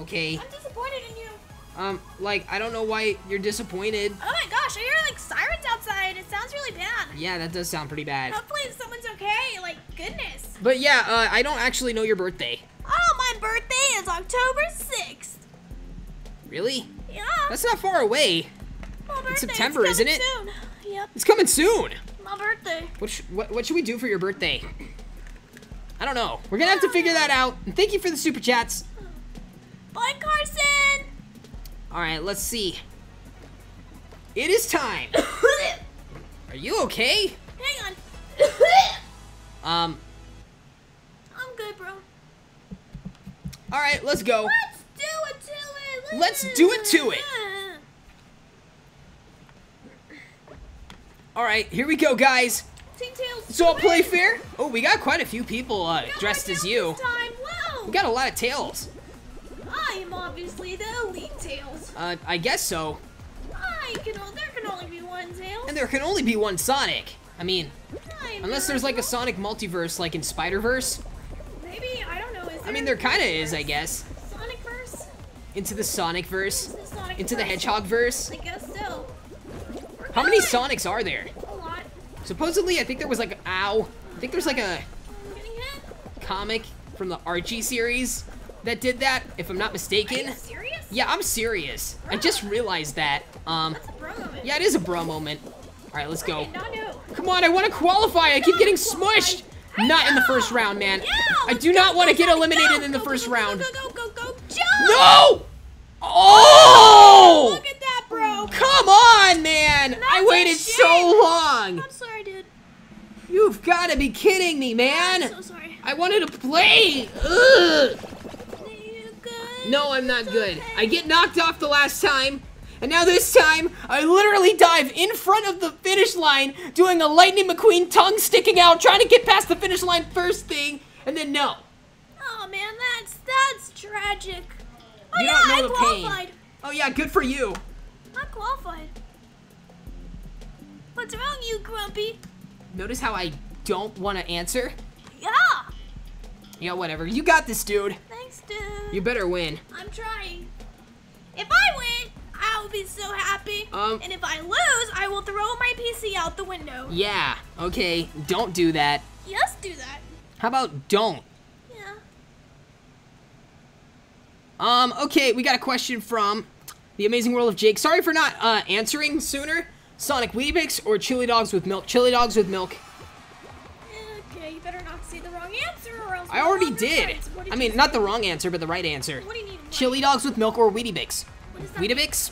Okay. I'm disappointed in you. Like, I don't know why you're disappointed. Oh my gosh, I hear, like, sirens outside. It sounds really bad. Yeah, that does sound pretty bad. Hopefully someone's okay. Like, goodness. But yeah, I don't actually know your birthday. Oh, my birthday is October 6th. Really? Yeah. That's not far away. My birthday. It's September, isn't it? Soon. Yep. It's coming soon. My birthday. What should we do for your birthday? I don't know. We're gonna have to figure that out. And thank you for the super chats. Bye, Carson. All right, let's see. It is time. Are you okay? Hang on. I'm good, bro. All right, let's go. Let's do it to it. Let's do it to it. All right, here we go, guys. So I'll play fair. Oh, we got quite a few people dressed as you. We got a lot of tails. I am obviously the elite tails. I guess so. There can only be one tails. And there can only be one Sonic. I mean, unless there's like a Sonic multiverse, like in Spider-Verse. Maybe, I don't know. Is there there kind of is, I guess. Sonic-verse? Into the Sonic-verse. Into the Hedgehog-verse. I guess so. How many Sonics are there? A lot. Supposedly, I think there was like, I think there's like a comic from the Archie series that did that, if I'm not mistaken. Are you serious? Yeah, I'm serious. Bro. I just realized that. That's a bro moment. Yeah, it is a bro moment. All right, let's go. Come on, I want to qualify. I keep getting smushed. Not in the first round, man. I do not want to get eliminated in the first round. No! Oh! Look at that, bro. Come on, man. I waited so long. I'm sorry, dude. You've got to be kidding me, man. I'm so sorry. I wanted to play. Ugh. No, I'm not good. I get knocked off the last time, and now this time, I literally dive in front of the finish line, doing a Lightning McQueen tongue sticking out, trying to get past the finish line first thing, and then no. Oh man, that's tragic. Oh, you don't know the qualified. Pain. Oh yeah, good for you. I'm qualified. What's wrong, you grumpy? Notice how I don't want to answer? Yeah. Yeah, whatever. You got this, dude. Thanks, dude. You better win. I'm trying. If I win, I'll be so happy. And if I lose, I will throw my PC out the window. Yeah, okay. Don't do that. Yes, do that. How about don't? Yeah. Okay, we got a question from The Amazing World of Jake. Sorry for not answering sooner. Sonic Weebix or chili dogs with milk? Chili dogs with milk. Okay, you better not say the wrong answer. I already did. I mean, not the wrong answer, but the right answer. What do you mean? Chili dogs with milk or Weetabix. Weetabix?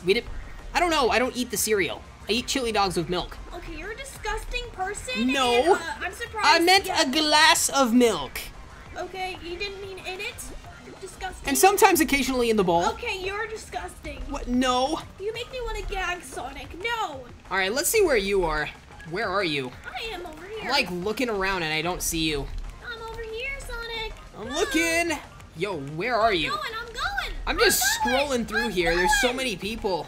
I don't know. I don't eat the cereal. I eat chili dogs with milk. Okay, you're a disgusting person. No. And, I'm surprised. I meant a glass of milk. Okay, you didn't mean in it. You're disgusting. And sometimes occasionally in the bowl. Okay, you're disgusting. What? No. You make me want to gag, Sonic. No. All right, let's see where you are. Where are you? I am over here. I'm like looking around and I don't see you. I'm looking. Yo, where are you? I'm just scrolling through here. There's so many people.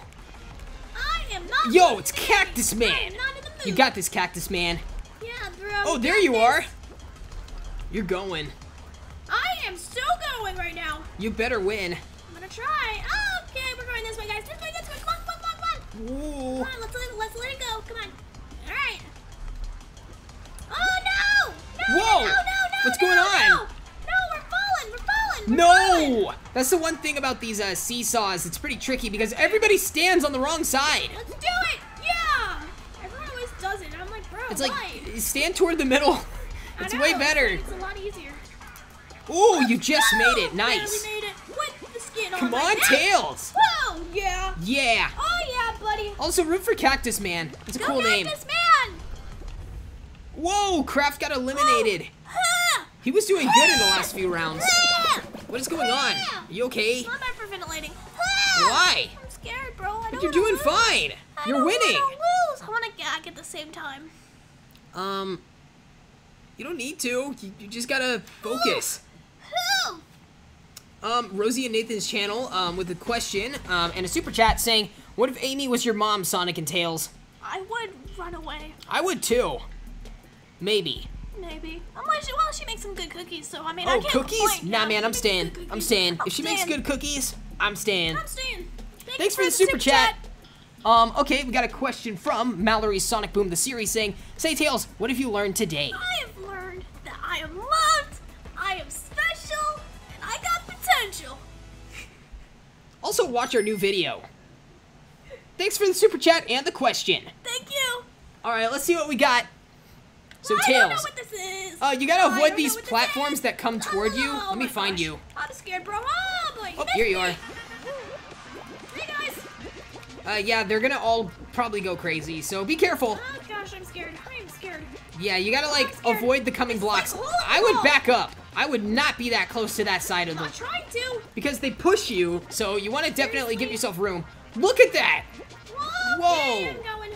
Yo, it's Cactus Man. You got this, Cactus Man. Yeah, bro. Oh, there you are. You're going. I am so going right now. You better win. I'm gonna try. Okay, we're going this way, guys. This way, this way. Come on, come on, come on. Come on, let's let it go. Come on. All right. Oh no! Whoa! What's going on? No! That's the one thing about these seesaws. It's pretty tricky because everybody stands on the wrong side. Let's do it! Yeah! Everyone always does it. I'm like, bro, it's like, why? Stand toward the middle. It's way better. It's a lot easier. Ooh, you just made it. Nice. Yeah, we made it with the skin on. Come on, Tails. Whoa, yeah. Yeah. Oh, yeah, buddy. Also, root for Cactus Man. It's a cool name. Cactus Man! Whoa, Kraft got eliminated. Whoa. He was doing good in the last few rounds. What is going on? Are you okay? It's not bad for ventilating. Why? I'm scared, bro. I don't You're doing fine. You're winning. I want to gag at the same time. You don't need to. You just gotta focus. Rosie and Nathan's channel with a question and a super chat saying, "What if Amy was your mom, Sonic and Tails?" I would run away. I would too. Maybe. Maybe. Well, she makes some good cookies, so I mean, I can't complain. Nah, man, I'm staying. I'm staying. If she makes good cookies, I'm staying. I'm staying. Thanks for the super chat. Okay, we got a question from Mallory Sonic Boom the Series saying, "Say Tails, what have you learned today?" I have learned that I am loved, I am special, and I got potential. Also, watch our new video. Thanks for the super chat and the question. Thank you. All right, let's see what we got. So Tails, I don't know what this is. You gotta avoid these platforms that come toward you. Let me find you. I'm scared, bro. Oh, boy. Oh, here you are. Hey guys. Yeah, they're gonna all probably go crazy, so be careful. Oh gosh, I'm scared. I'm scared. Yeah, you gotta like avoid the coming blocks. I would back up. I would not be that close to that side of them. I'm not trying to. Because they push you, so you want to definitely give yourself room. Look at that. Whoa. Okay, I'm going.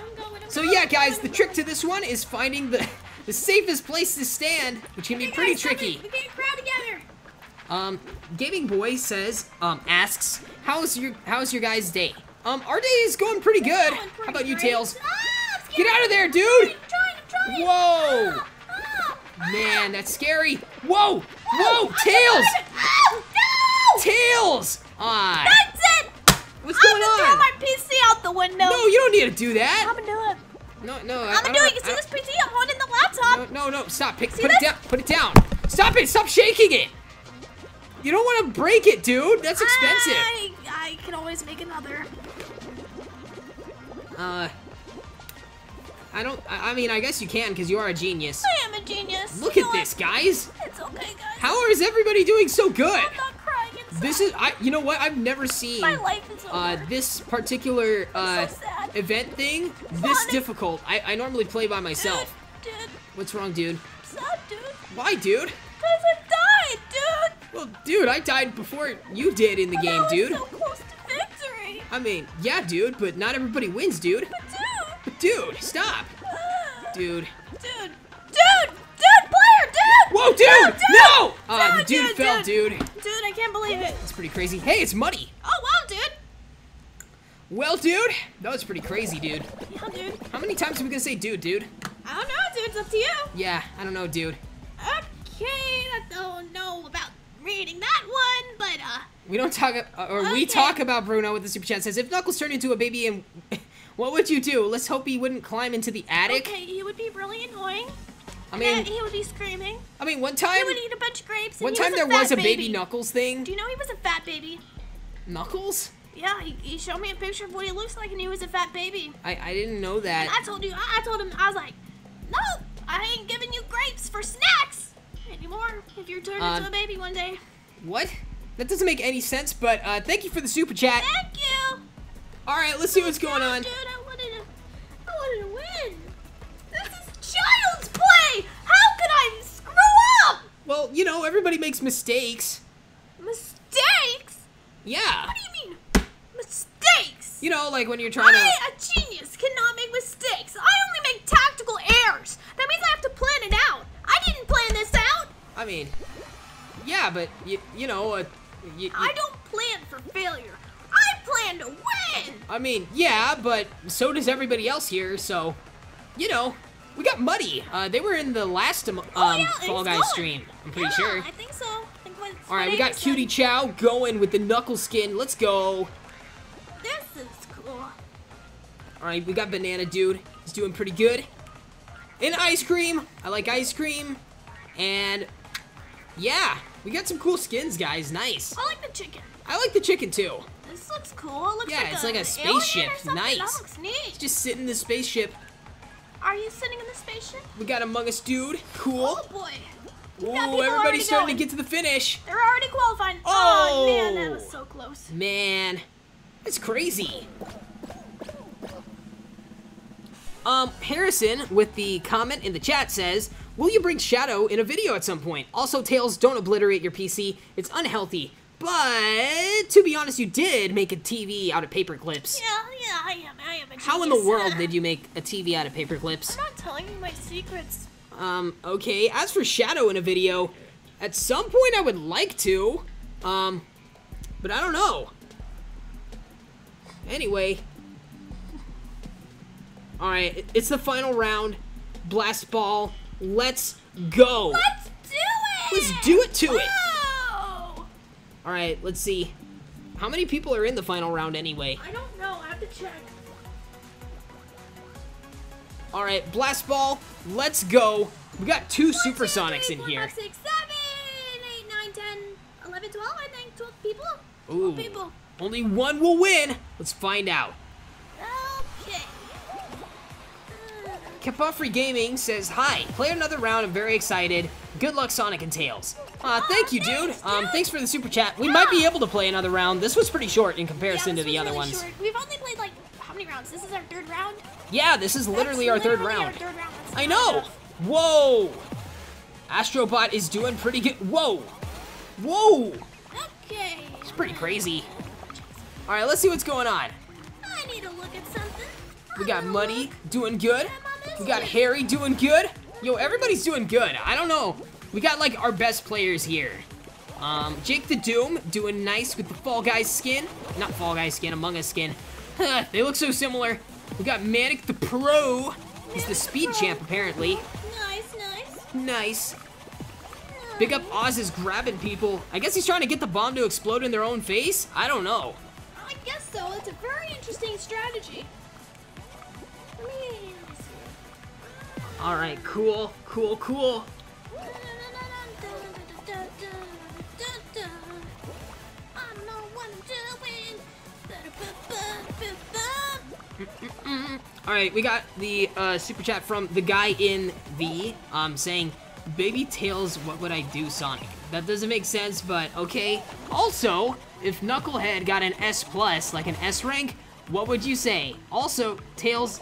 So yeah, guys, the trick to this one is finding the safest place to stand, which can be pretty tricky. We can't crowd together. Gaming Boy says, asks, how's your guys' day? Our day is going pretty good. How about you, Tails? Get out of there, dude! I'm trying. Whoa! Man, that's scary. Whoa! Whoa! Tails! No! Tails! That's it! What's going on? I'm gonna throw my PC out the window. No, you don't need to do that. I'm gonna do it. No, I'm gonna do it. You see this PC? I'm holding the laptop. No, stop. Put it down. Put it down. Stop it. Stop shaking it. You don't want to break it, dude. That's expensive. I can always make another. I guess you can because you are a genius. I am a genius. Look at this, guys. It's okay, guys. How is everybody doing so good? I'm not crying inside. This is, you know what? I've never seen my life is over. This particular so sad. Event thing this difficult. I normally play by myself. Dude. What's wrong, dude? I'm sad, dude. Why, dude? Because I died, dude. Well, dude, I died before you did in the game, dude. I was so close to victory. I mean, yeah, dude, but not everybody wins, dude. But dude, stop. Dude, player, dude. Whoa, dude, no. The dude fell, dude. Dude, I can't believe it. It's pretty crazy. Hey, it's Muddy. Oh, wow, dude. Well, dude, that was pretty crazy, dude. Yeah, dude. How many times are we gonna say dude? I don't know, dude, it's up to you. Yeah, I don't know, dude. Okay, I don't know about reading that one, but we don't talk we talk about Bruno with the super chat. It says if Knuckles turned into a baby, and what would you do? Let's hope he wouldn't climb into the attic. Okay, he would be really annoying. I mean, and he would be screaming. I mean, one time he would eat a bunch of grapes. One time there was a baby Knuckles thing. Do you know he was a fat baby? Knuckles? Yeah, he showed me a picture of what he looks like, and he was a fat baby. I didn't know that. And I told him, I was like, no, I ain't giving you grapes for snacks anymore. If you're turned into a baby one day. What? That doesn't make any sense, but thank you for the super chat. Thank you. All right, let's see what's going on. Dude, I wanted to win. This is child's play. How could I screw up? Well, you know, everybody makes mistakes. Mistakes? Yeah. What do you mean, mistakes? You know, like when you're trying to. A genius cannot make mistakes. I only make tactical errors. That means I have to plan it out. I didn't plan this out. I mean, yeah, but you know, I don't plan for failure. I plan to win! I mean, yeah, but so does everybody else here, so, you know, we got Muddy. They were in the last Fall Guys stream, I'm pretty sure. I think so. Alright, we got Cutie Chow going with the Knuckle skin. Let's go. This is cool. Alright, we got Banana Dude. He's doing pretty good. And Ice Cream. I like Ice Cream. And, yeah, we got some cool skins, guys. Nice. I like the chicken. I like the chicken, too. This looks cool. It looks like it's like a spaceship. Nice. That looks neat. It's just sitting in the spaceship. Are you sitting in the spaceship? We got Among Us, dude. Cool. Oh, boy. Ooh, everybody's starting to get to the finish. They're already qualifying. Oh, man, that was so close. Man, that's crazy. Harrison with the comment in the chat says, will you bring Shadow in a video at some point? Also, Tails, don't obliterate your PC. It's unhealthy. But, to be honest, you did make a TV out of paper clips. Yeah, I am a genius. How in the world did you make a TV out of paper clips? I'm not telling you my secrets. Okay, as for Shadow in a video, at some point I would like to, but I don't know. Anyway. Alright, it's the final round. Blast Ball. Let's go. Let's do it! Let's do it to it. All right, let's see. How many people are in the final round anyway? I don't know, I have to check. All right, Blast Ball, let's go. We got two Supersonics in here. 4, 5, 6, 7, 8, 9, 10, 11, 12, I think, 12 people. Ooh, 12 people. Only one will win. Let's find out. Okay. Capuffrey Gaming says, hi, play another round, I'm very excited. Good luck, Sonic and Tails. Thank you, dude. Thanks for the super chat. We might be able to play another round. This was pretty short in comparison to the other ones. Short. We've only played, like, how many rounds? rounds. This is our third round? Yeah, this is literally our third round. I know! Whoa! Astrobot is doing pretty good. Whoa! Whoa! Okay. It's pretty crazy. Alright, let's see what's going on. I need to look at something. We got Muddy doing good. We got Harry doing good. Yo, everybody's doing good. I don't know. We got, like, our best players here. Jake the Doom doing nice with the Fall Guys skin. Not Fall Guys skin, Among Us skin. They look so similar. We got Manic the Pro. He's the speed champ, apparently. Nice. Big up Oz is grabbing people. I guess he's trying to get the bomb to explode in their own face? I don't know. I guess so. It's a very interesting strategy. Alright, cool, cool, cool. Alright, we got the super chat from the guy in the saying, Baby Tails, what would I do, Sonic? That doesn't make sense, but okay. Also, if Knucklehead got an S+, like an S rank, what would you say? Also, Tails,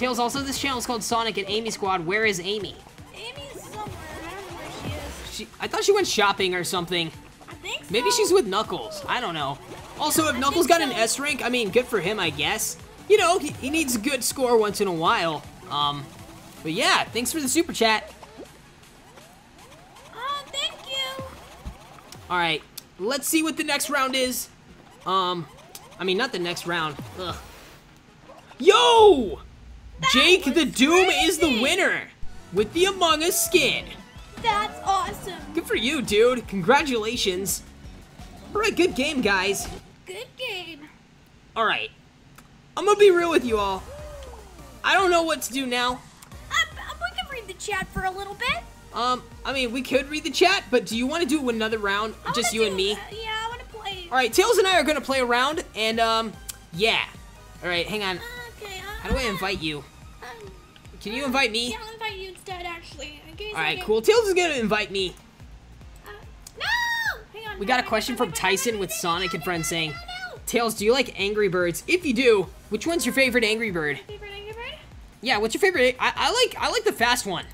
also this channel is called Sonic and Amy Squad. Where is Amy? Amy's somewhere. I don't know where she is. I thought she went shopping or something. I think so. Maybe she's with Knuckles. I don't know. Also, if Knuckles got an S rank, I mean, good for him, I guess. You know, he needs a good score once in a while. But yeah, thanks for the super chat. Alright, let's see what the next round is. I mean, not the next round. Ugh. Yo! Jake the Doom is the winner with the Among Us skin. That's awesome. Good for you, dude. Congratulations. Alright, good game, guys. Good game. Alright, I'm gonna be real with you all. I don't know what to do now. We can read the chat for a little bit. I mean, we could read the chat, but do you want to do another round? Just you and me? Yeah, I want to play. Alright, Tails and I are going to play a round, and, yeah. Alright, hang on. Okay, how do I invite you? Can you invite me? Yeah, I'll invite you instead, actually. Alright, cool. Tails is going to invite me. No! Hang on. We got a question from Tyson with Sonic and Friends saying, Tails, do you like Angry Birds? If you do, which one's your favorite Angry Bird? My favorite Angry Bird? Yeah, what's your favorite? I like the fast one.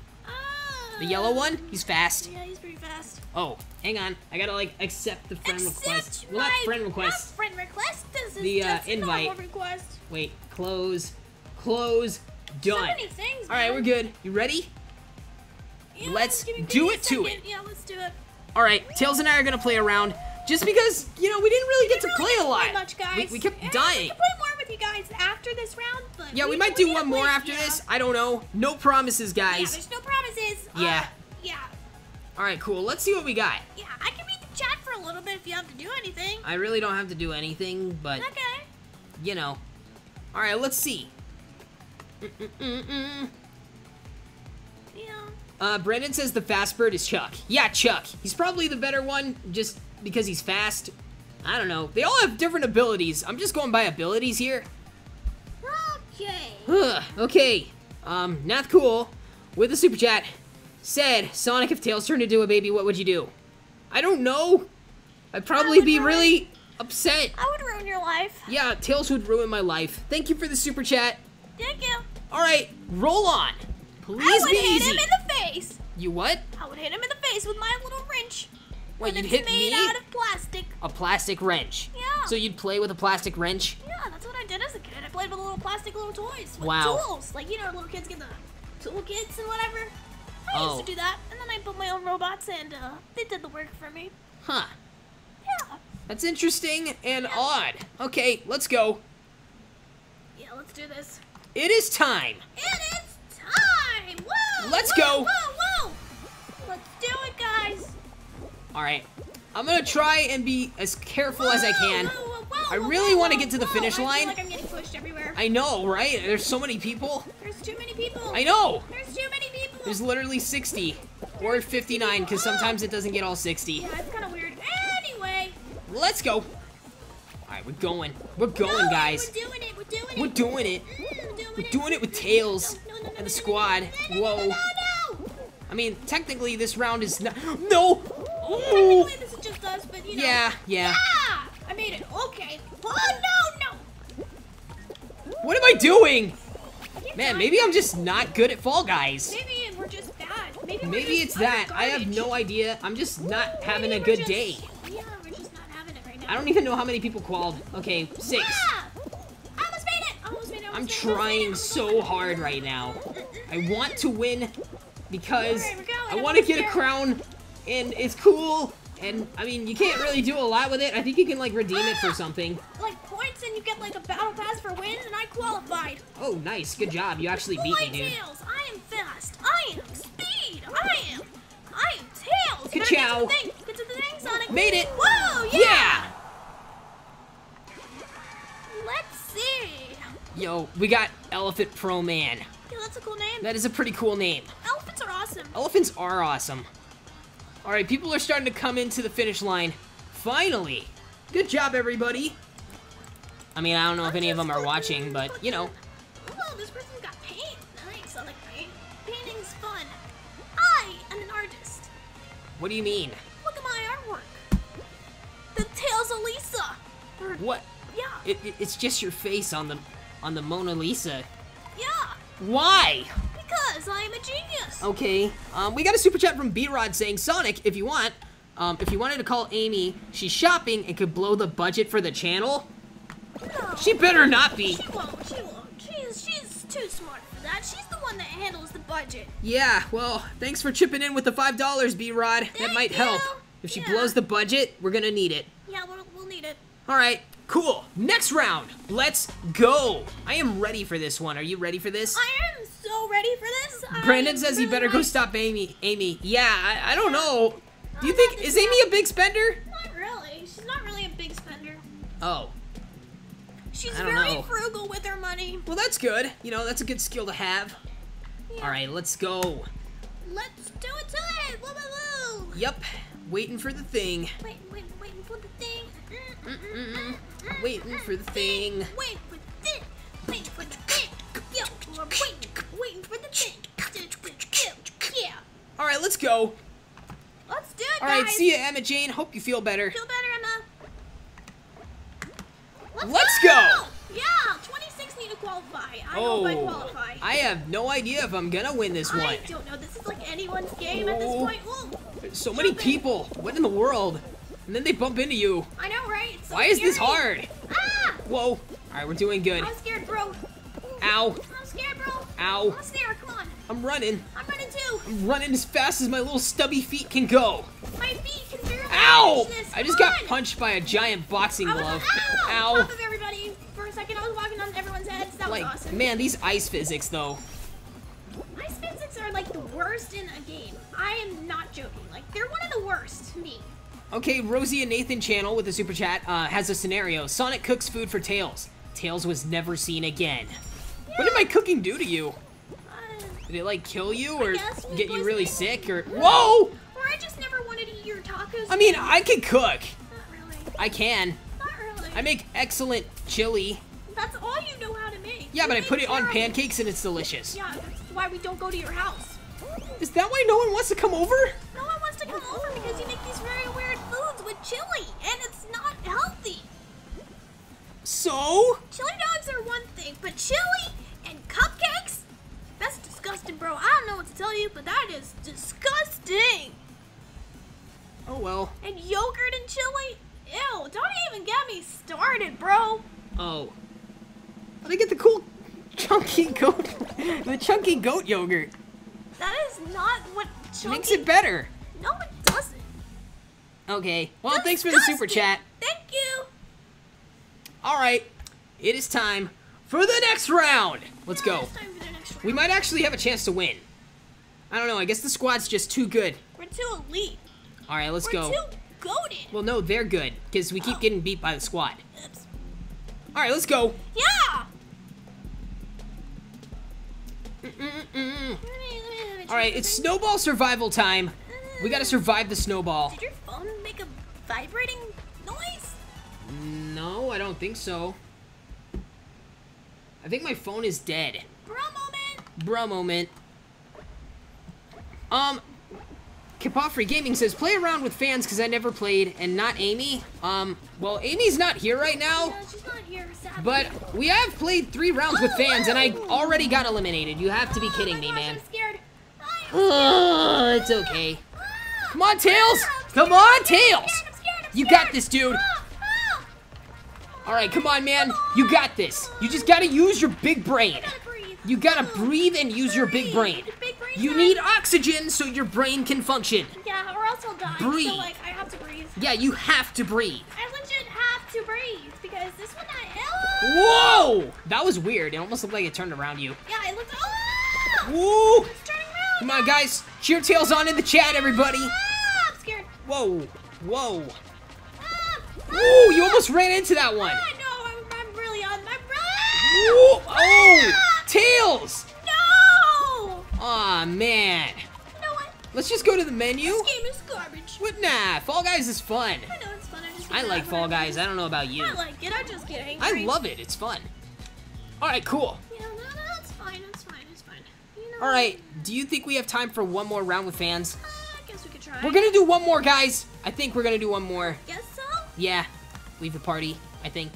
The yellow one? He's fast. Yeah, he's pretty fast. Oh, hang on. I gotta, like, accept the friend request. Well, not friend request. Not friend request. This is the invite. Request. Wait, close. Close. Done. So many things, man. All right, we're good. You ready? Yeah, let's do it to it. Yeah, let's do it. All right, Tails and I are gonna play a round just because, you know, we didn't really get to play a lot. Much, guys. We kept dying. We can play more with you guys after this round, but yeah, we might do one more after this. I don't know. No promises, guys. Yeah, there's no promises. Yeah. Yeah. All right, cool. Let's see what we got. Yeah, I can read the chat for a little bit if you have to do anything. I really don't have to do anything, but okay. You know. All right, let's see. Yeah. Brandon says the fast bird is Chuck. Yeah, Chuck. He's probably the better one just because he's fast. I don't know. They all have different abilities. I'm just going by abilities here. Okay. Okay. Nath Cool with a super chat said, Sonic, if Tails turned into a baby, what would you do? I don't know. I'd probably be really upset. I would ruin your life. Yeah, Tails would ruin my life. Thank you for the super chat. Thank you. All right, roll on. Please be easy. I would hit him in the face. You what? I would hit him in the face with my little wrench. What, you'd hit me? It's made out of plastic. A plastic wrench. Yeah. So you'd play with a plastic wrench? Yeah, that's what I did as a kid. I played with little plastic little toys. With tools. Like, you know, little kids get the tool kits and whatever. I used to do that. And then I built my own robots and they did the work for me. Huh. Yeah. That's interesting and odd. Okay, let's go. Yeah, let's do this. It is time. It is time. Whoa. Let's go. Whoa, whoa. Let's do it, guys. All right, I'm gonna try and be as careful as I can. I really want to get to the finish line. I feel like I'm getting pushed everywhere. I know, right? There's so many people. There's too many people. I know. There's too many people. There's literally 60 or 59, because sometimes it doesn't get all 60. Yeah, it's kind of weird. Anyway. Let's go. All right, we're going. We're going, guys. We're doing it. We're doing it. We're doing it. We're doing it with Tails and the squad. Whoa. I mean, technically, this round is not. No. Technically, this is just us, but you know. Yeah, yeah. Ah, I made it. Okay. Oh, no, no. What am I doing? Man, maybe I'm just not good at Fall Guys. Maybe we're just bad. Maybe it's that. I have no idea. I'm just not having a good day. Yeah, we're just not having it right now. I don't even know how many people called. Okay, 6. I'm trying so hard right now. I want to win because I want to get a crown and it's cool. And I mean, you can't really do a lot with it. I think you can like redeem it for something. Like points, and you get like a battle pass for wins, and I qualified. Oh, nice! Good job. You actually beat me, dude. Tails. I am fast. I am speed. I am Tails. Ka-chow. Get to the thing, Sonic. Made it. Whoa! Yeah. Let's see. Yo, we got Elephant Pro Man. Yeah, that's a cool name. That is a pretty cool name. Elephants are awesome. Elephants are awesome. All right, people are starting to come into the finish line. Finally. Good job, everybody. I mean, I don't know if any of them are watching, but, you know. Oh, this person's got paint. Nice, I like paint. Painting's fun. I am an artist. What do you mean? Look at my artwork. The Tails of Lisa. Or, what? Yeah. It's just your face on the Mona Lisa. Yeah. Why? Because I am a genius. Okay. We got a super chat from B-Rod saying, Sonic, if you want, if you wanted to call Amy, she's shopping and could blow the budget for the channel. No. She better not be. She won't. She won't. She's too smart for that. She's the one that handles the budget. Yeah. Well, thanks for chipping in with the $5, B-Rod. That might help. If she blows the budget, we're gonna need it. Yeah, we'll need it. All right. Cool. Next round. Let's go. I am ready for this one. Are you ready for this? I am so ready for this. Brandon says you better go stop Amy. Yeah, I don't know. Do you think, is Amy a big spender? Not really. She's not really a big spender. Oh. She's very frugal with her money. Well, that's good. You know, that's a good skill to have. Yeah. All right, let's go. Let's do it to it. Woo, woo, woo. Yep. Waiting for the thing. Waiting for the thing. Waiting for the thing. Waiting for the thing. Waiting for the thing. Yo, we're waiting for the thing. Yeah. All right, let's go. Let's do it, guys. All right, see you, Emma Jane. Hope you feel better. Feel better, Emma. Let's go. Yeah, 26 need to qualify. I hope I qualify. I have no idea if I'm gonna win this one. I don't know. This is like anyone's game at this point. Ooh. There's so many people. What in the world? And then they bump into you. I know, right? So why is this hard? Ah! Whoa. All right, we're doing good. I'm scared, bro. Ow. I'm scared, bro. Ow. I'm scared, come on. I'm running. I'm running, too. I'm running as fast as my little stubby feet can go. My feet can barely manage this. Ow! I just got punched by a giant boxing glove. Ow! On top of everybody. For a second, I was walking on everyone's heads. That was awesome. Man, these ice physics, though. Ice physics are, like, the worst in a game. I am not joking. Like, they're one of the worst to me. Okay, Rosie and Nathan channel with a super chat has a scenario. Sonic cooks food for Tails. Tails was never seen again. Yeah. What did my cooking do to you? Did it like kill you or get you really sick or whoa? Or I just never wanted to eat your tacos. I mean, I can cook. Not really. I can. Not really. I make excellent chili. That's all you know how to make. Yeah, but I put it on pancakes and it's delicious. Yeah, that's why we don't go to your house. Is that why no one wants to come over? No one wants to come over because you make these very weird foods with chili, and it's not healthy. So? Chili dogs are one thing, but chili and cupcakes? That's disgusting, bro. I don't know what to tell you, but that is disgusting. Oh, well. And yogurt and chili? Ew, don't even get me started, bro. Oh. How'd I get the cool chunky goat, the chunky goat yogurt? That is not what chunky... Makes it better. No, it doesn't. Okay. Well, thanks for the super chat. Thank you. All right. It is time for the next round. Let's go. It's time for the next round. We might actually have a chance to win. I don't know. I guess the squad's just too good. We're too elite. All right, let's go. We're too goated. Well, no, they're good because we keep getting beat by the squad. Oops. All right, let's go. Yeah. All right, it's snowball survival time. We gotta survive the snowball. Did your phone make a vibrating noise? No, I don't think so. I think my phone is dead. Bro moment. Kapofri Gaming says, play around with fans because I never played, and not Amy. Well, Amy's not here right now. No, she's not here, sadly. But we have played 3 rounds with fans, and I already got eliminated. You have to be kidding me, man. I'm scared. Oh, it's okay. Come on, Tails! Come on, Tails! You got this, dude. Alright, come on, man. You got this. You just gotta use your big brain. You gotta breathe and use your big brain. You need oxygen so your brain can function. Yeah, or else I'll die. Breathe. So, like, I have to breathe. Yeah, you have to breathe. I legit have to breathe because this one I... Whoa! That was weird. It almost looked like it turned around you. Yeah, it looked... Oh! Woo! It's turning around. Come on, guys. Cheer Tails on in the chat, everybody. Ah, I'm scared. Whoa. Whoa. Ah, ooh, you almost ran into that one. Ah, no, I'm really on my... Ah! Oh! Ah! Tails! Aw, oh, man. You know what? Let's just go to the menu. This game is garbage. What? Nah, Fall Guys is fun. I know it's fun. I like Fall Guys. I don't know about you. I like it. I just get angry. I love it. It's fun. All right, cool. Yeah, no, it's fine. It's fine. It's fine. You know, all right. Do you think we have time for one more round with fans? I guess we could try. We're going to do one more, guys. I think we're going to do one more. Guess so? Yeah. Leave the party, I think.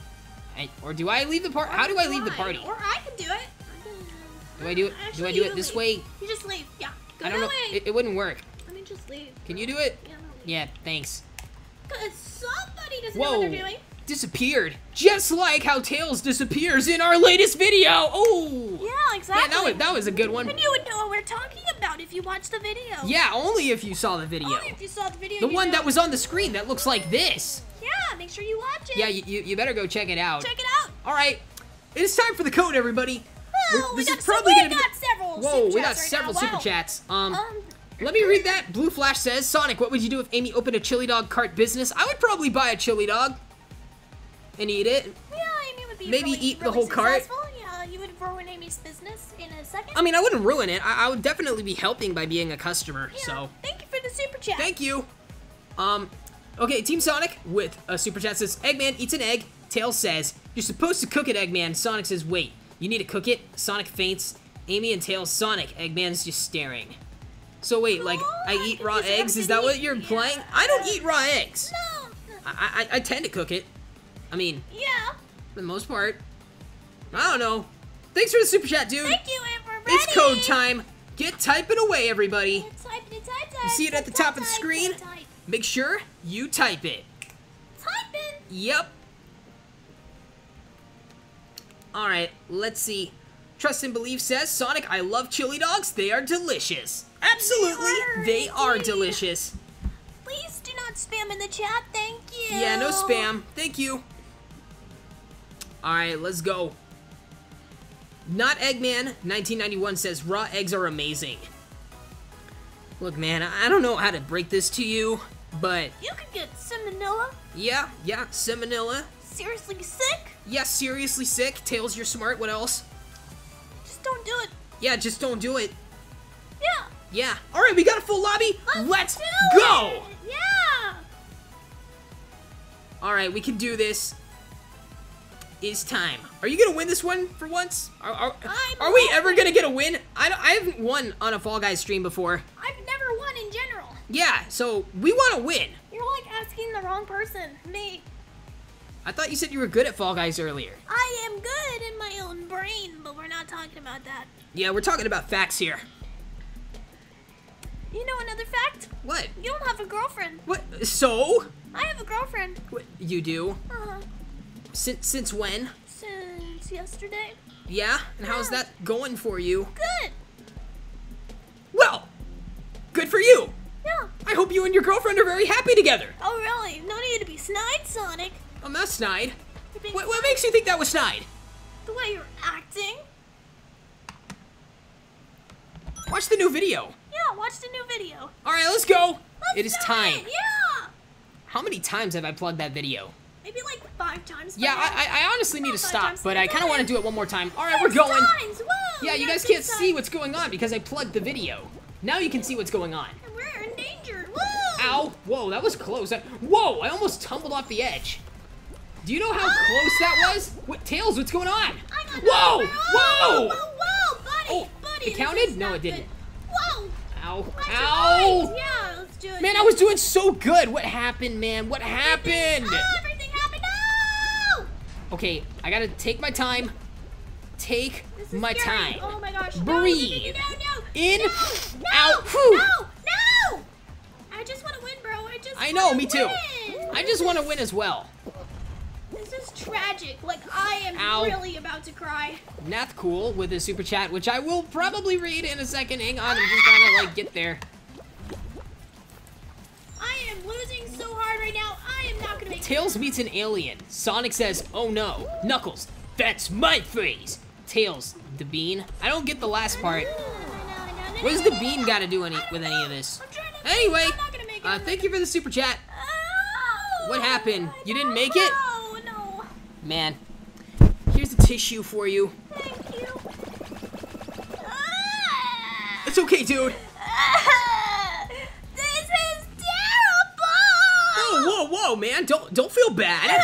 Or do I leave the party? How do I leave the party? Or I can do it. Do I do it? Actually, do I do it this way? You just leave. Yeah. Go I don't know. It wouldn't work. I mean, just leave. Can you do it? Yeah. Yeah. Thanks. Cause somebody doesn't know what they're doing. Disappeared. Just like how Tails disappears in our latest video. Oh. Yeah. Exactly. Yeah, that was a good one. And you would know what we're talking about if you watched the video. Yeah. Only if you saw the video. Only if you saw the video. The one that was on the screen that looks like this. Yeah. Make sure you watch it. Yeah. You better go check it out. Check it out. All right. It's time for the code, everybody. Well, this is probably gonna be... Whoa, we got several super chats. Let me read that. Blue Flash says, Sonic, what would you do if Amy opened a chili dog cart business? I would probably buy a chili dog and eat it. Yeah, Amy would be maybe eat the whole cart. Yeah, you would ruin Amy's business in a second. I mean, I wouldn't ruin it. I would definitely be helping by being a customer. So thank you for the super chat. Thank you. Okay, Team Sonic with a super chat says, Eggman eats an egg. Tails says, you're supposed to cook it, Eggman. Sonic says, wait. You need to cook it. Sonic faints. Amy and Tails Sonic. Eggman's just staring. So wait, like, I eat raw eggs? Is that what you're implying? I don't eat raw eggs. No. I tend to cook it. I mean, yeah. For the most part. I don't know. Thanks for the super chat, dude. Thank you, everybody. It's code time. Get typing away, everybody. You see it at the top of the screen? Make sure you type it. Type it. Yep. Alright, let's see. Trust and Believe says, Sonic, I love chili dogs. They are delicious. Absolutely, they are delicious. Please do not spam in the chat. Thank you. Yeah, no spam. Thank you. Alright, let's go. Not Eggman, 1991 says, raw eggs are amazing. Look, man, I don't know how to break this to you, but... You could get salmonella. Yeah, salmonella. Seriously sick? Yeah, seriously sick. Tails, you're smart. What else? Just don't do it. Yeah, just don't do it. Yeah. Yeah. All right, we got a full lobby. Let's go. Yeah. All right, we can do this. It's time. Are you going to win this one for once? Are we ever going to get a win? I haven't won on a Fall Guys stream before. I've never won in general. Yeah, so we want to win. You're like asking the wrong person. Me. I thought you said you were good at Fall Guys earlier. I am good in my own brain, but we're not talking about that. Yeah, we're talking about facts here. You know another fact? What? You don't have a girlfriend. What? So? I have a girlfriend. What? You do? Uh-huh. Since when? Since yesterday. Yeah? And how's that going for you? Good. Well, good for you. Yeah. I hope you and your girlfriend are very happy together. Oh, really? No need to be snide, Sonic. I'm not snide. What makes you think that was snide? The way you're acting. Watch the new video. Yeah, watch the new video. All right, let's go. It is time. Yeah. How many times have I plugged that video? Maybe like 5 times. Yeah, I honestly need to stop, but I kind of want to do it one more time. All right, we're going. Yeah, you guys can't see what's going on because I plugged the video. Now you can see what's going on. And we're endangered. Whoa. Ow. Whoa, that was close. Whoa, I almost tumbled off the edge. Do you know how close that was? What, Tails, what's going on? Whoa! Whoa! Whoa, buddy! Oh, buddy! It counted? No, it didn't. Whoa! Ow! Ow! Yeah, it was doing? Man, I was doing so good. What happened, man? What happened? Oh, everything happened. No! Okay, I gotta take my time. Take my time. Oh my gosh. Breathe. No. In, out. No. I just want to win, bro. I know, me too. I just want to win as well. This is tragic. Like, I am really about to cry. Nath Cool with his super chat, which I will probably read in a second. Hang on, I'm just trying to, like, get there. I am losing so hard right now. I am not gonna make it. Tails meets an alien. Sonic says, oh no. Knuckles, that's my phrase. Tails, the bean. I don't get the last part. What does the bean gotta do with any of this? Anyway, thank you for the super chat. What happened? You didn't make it? Man, here's the tissue for you. Thank you. It's okay, dude. This is terrible. Oh, whoa, man! Don't feel bad.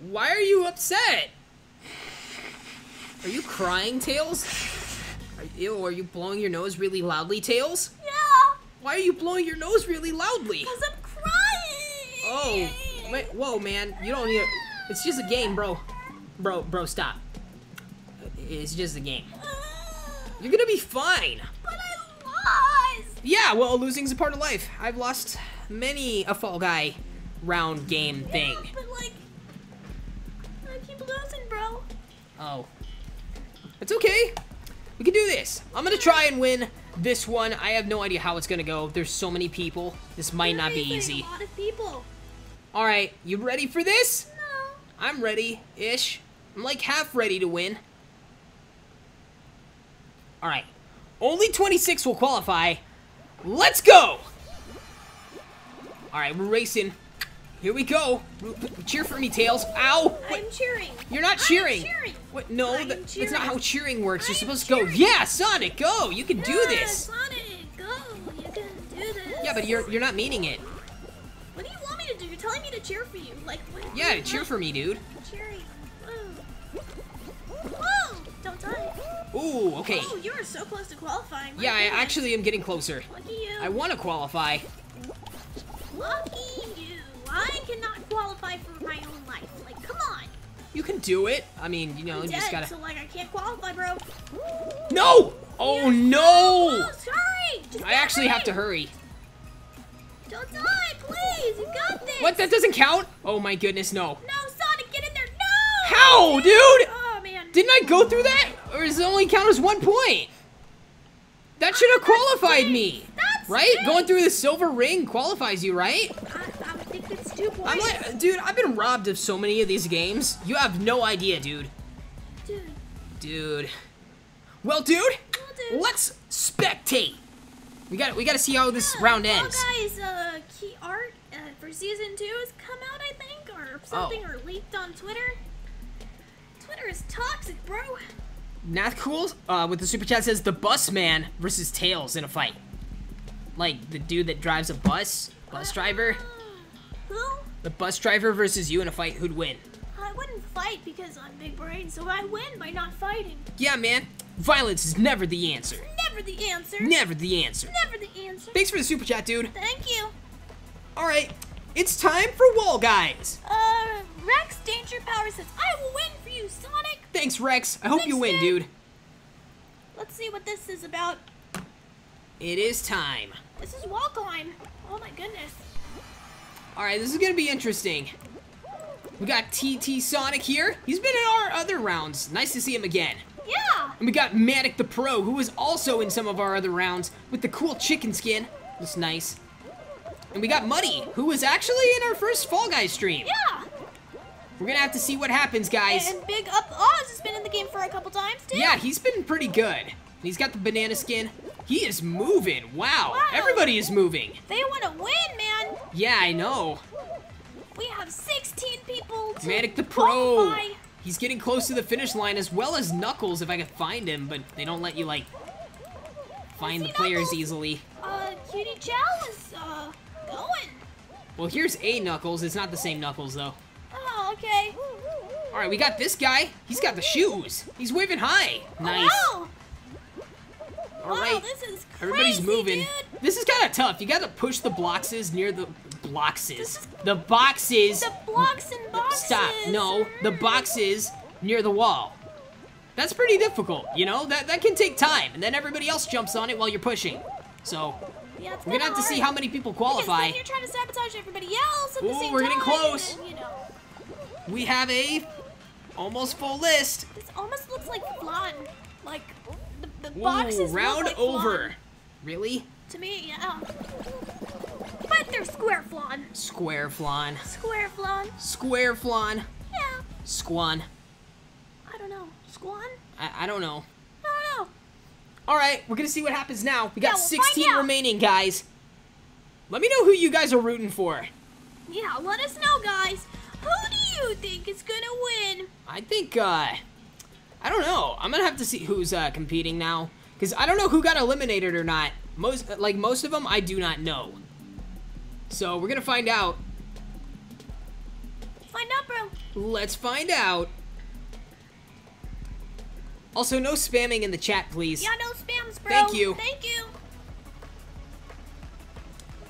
Why are you upset? Are you crying, Tails? Are you blowing your nose really loudly, Tails? Yeah. Why are you blowing your nose really loudly? Because I'm crying. Oh, wait, whoa, man! You don't need. It's just a game, bro. Bro, stop. It's just a game. You're gonna be fine. But I lost! Yeah, well, losing's a part of life. I've lost many a Fall Guy round game thing. Yeah, but, like, I keep losing, bro. Oh. It's okay. We can do this. I'm gonna try and win this one. I have no idea how it's gonna go. There's so many people. This might not be easy. A lot of people. All right, you ready for this? I'm ready-ish. I'm like half ready to win. All right, only 26 will qualify. Let's go! All right, we're racing. Here we go. Cheer for me, Tails. Ow! What? I'm cheering. You're not cheering. I'm cheering. What? No, that's not how cheering works. You're supposed to go. Yeah, Sonic, go! You can do this. Sonic, go! You can do this. Yeah, but you're not meaning it. You're telling me to cheer for you, like. Yeah, to cheer for me, dude. Cheering. Whoa. Whoa! Don't die. Ooh, okay. Oh, you are so close to qualifying. Yeah, I actually am getting closer. Lucky you. I want to qualify. Lucky you. I cannot qualify for my own life. Like, come on. You can do it. I mean, you know, you just gotta. So like, I can't qualify, bro. No! Oh you're no! So hurry! Just I actually have to hurry. Don't die, please! You got this! What? That doesn't count? Oh my goodness, no. No, Sonic, get in there! No! How, dude? Oh, man. Didn't I go through that? Or does it only count as 1 point? That should have qualified me. That's right? Strange. Going through the silver ring qualifies you, right? I would think that's 2 points. I'm like, dude, I've been robbed of so many of these games. You have no idea, dude. Dude. Well, dude, let's spectate. We gotta see how this round ends. Guys, key art for season 2 has come out, I think, or something, or leaked on Twitter. Twitter is toxic, bro. Nath Cool with the super chat says the bus man versus Tails in a fight. Like the dude that drives a bus, driver. Who? The bus driver versus you in a fight. Who'd win? I wouldn't fight because I'm big brain, so I win by not fighting. Yeah, man. Violence is never the answer. Never the answer. Never the answer. Never the answer. Thanks for the super chat, dude. Thank you. All right, it's time for Wall Guys. Rex Danger Power says, I will win for you, Sonic. Thanks, Rex. I hope you win, dude. Let's see what this is about. It is time. This is wall climb. Oh my goodness. All right, this is gonna be interesting. We got TT Sonic here. He's been in our other rounds. Nice to see him again. Yeah. And we got Manic the Pro, who was also in some of our other rounds with the cool chicken skin. That's nice. And we got Muddy, who was actually in our first Fall Guys stream. Yeah. We're gonna have to see what happens, guys. And Big Up Oz has been in the game for a couple times, too. Yeah, he's been pretty good. He's got the banana skin. He is moving. Wow. Everybody is moving. They want to win, man. Yeah, I know. We have 16 people to Manic the Pro. Qualify. He's getting close to the finish line, as well as Knuckles, if I could find him, but they don't let you, like, find the players easily. Cutie Chow is, going. Well, here's a Knuckles. It's not the same Knuckles, though. Oh, okay. All right, we got this guy. He's got the shoes. He's waving high. Nice. Oh, wow. Alright. Wow, this is crazy, everybody's moving. Dude. This is kind of tough. You gotta push the boxes near the boxes. The boxes. The blocks and boxes. Stop. No, the boxes near the wall. That's pretty difficult, you know? That can take time, and then everybody else jumps on it while you're pushing. So, yeah, we're gonna have to see how many people qualify. You're trying to sabotage everybody else at the same time. We're getting close. Then, you know. We have a almost full list. This almost looks like flan. Like, the boxes round look like over. Flan. Really? To me, yeah. But they're square flan. Square flan. Square flan. Square flan. Yeah. Squan. I don't know. Squan? I don't know. I don't know. All right, we're gonna see what happens now. We got 16 remaining, guys. Let me know who you guys are rooting for. Yeah, let us know, guys. Who do you think is gonna win? I think, I don't know. I'm gonna have to see who's competing now, because I don't know who got eliminated or not. Most of them, I do not know. So we're gonna find out. Find out, bro. Let's find out. Also, no spamming in the chat, please. Yeah, no spams, bro. Thank you. Thank you.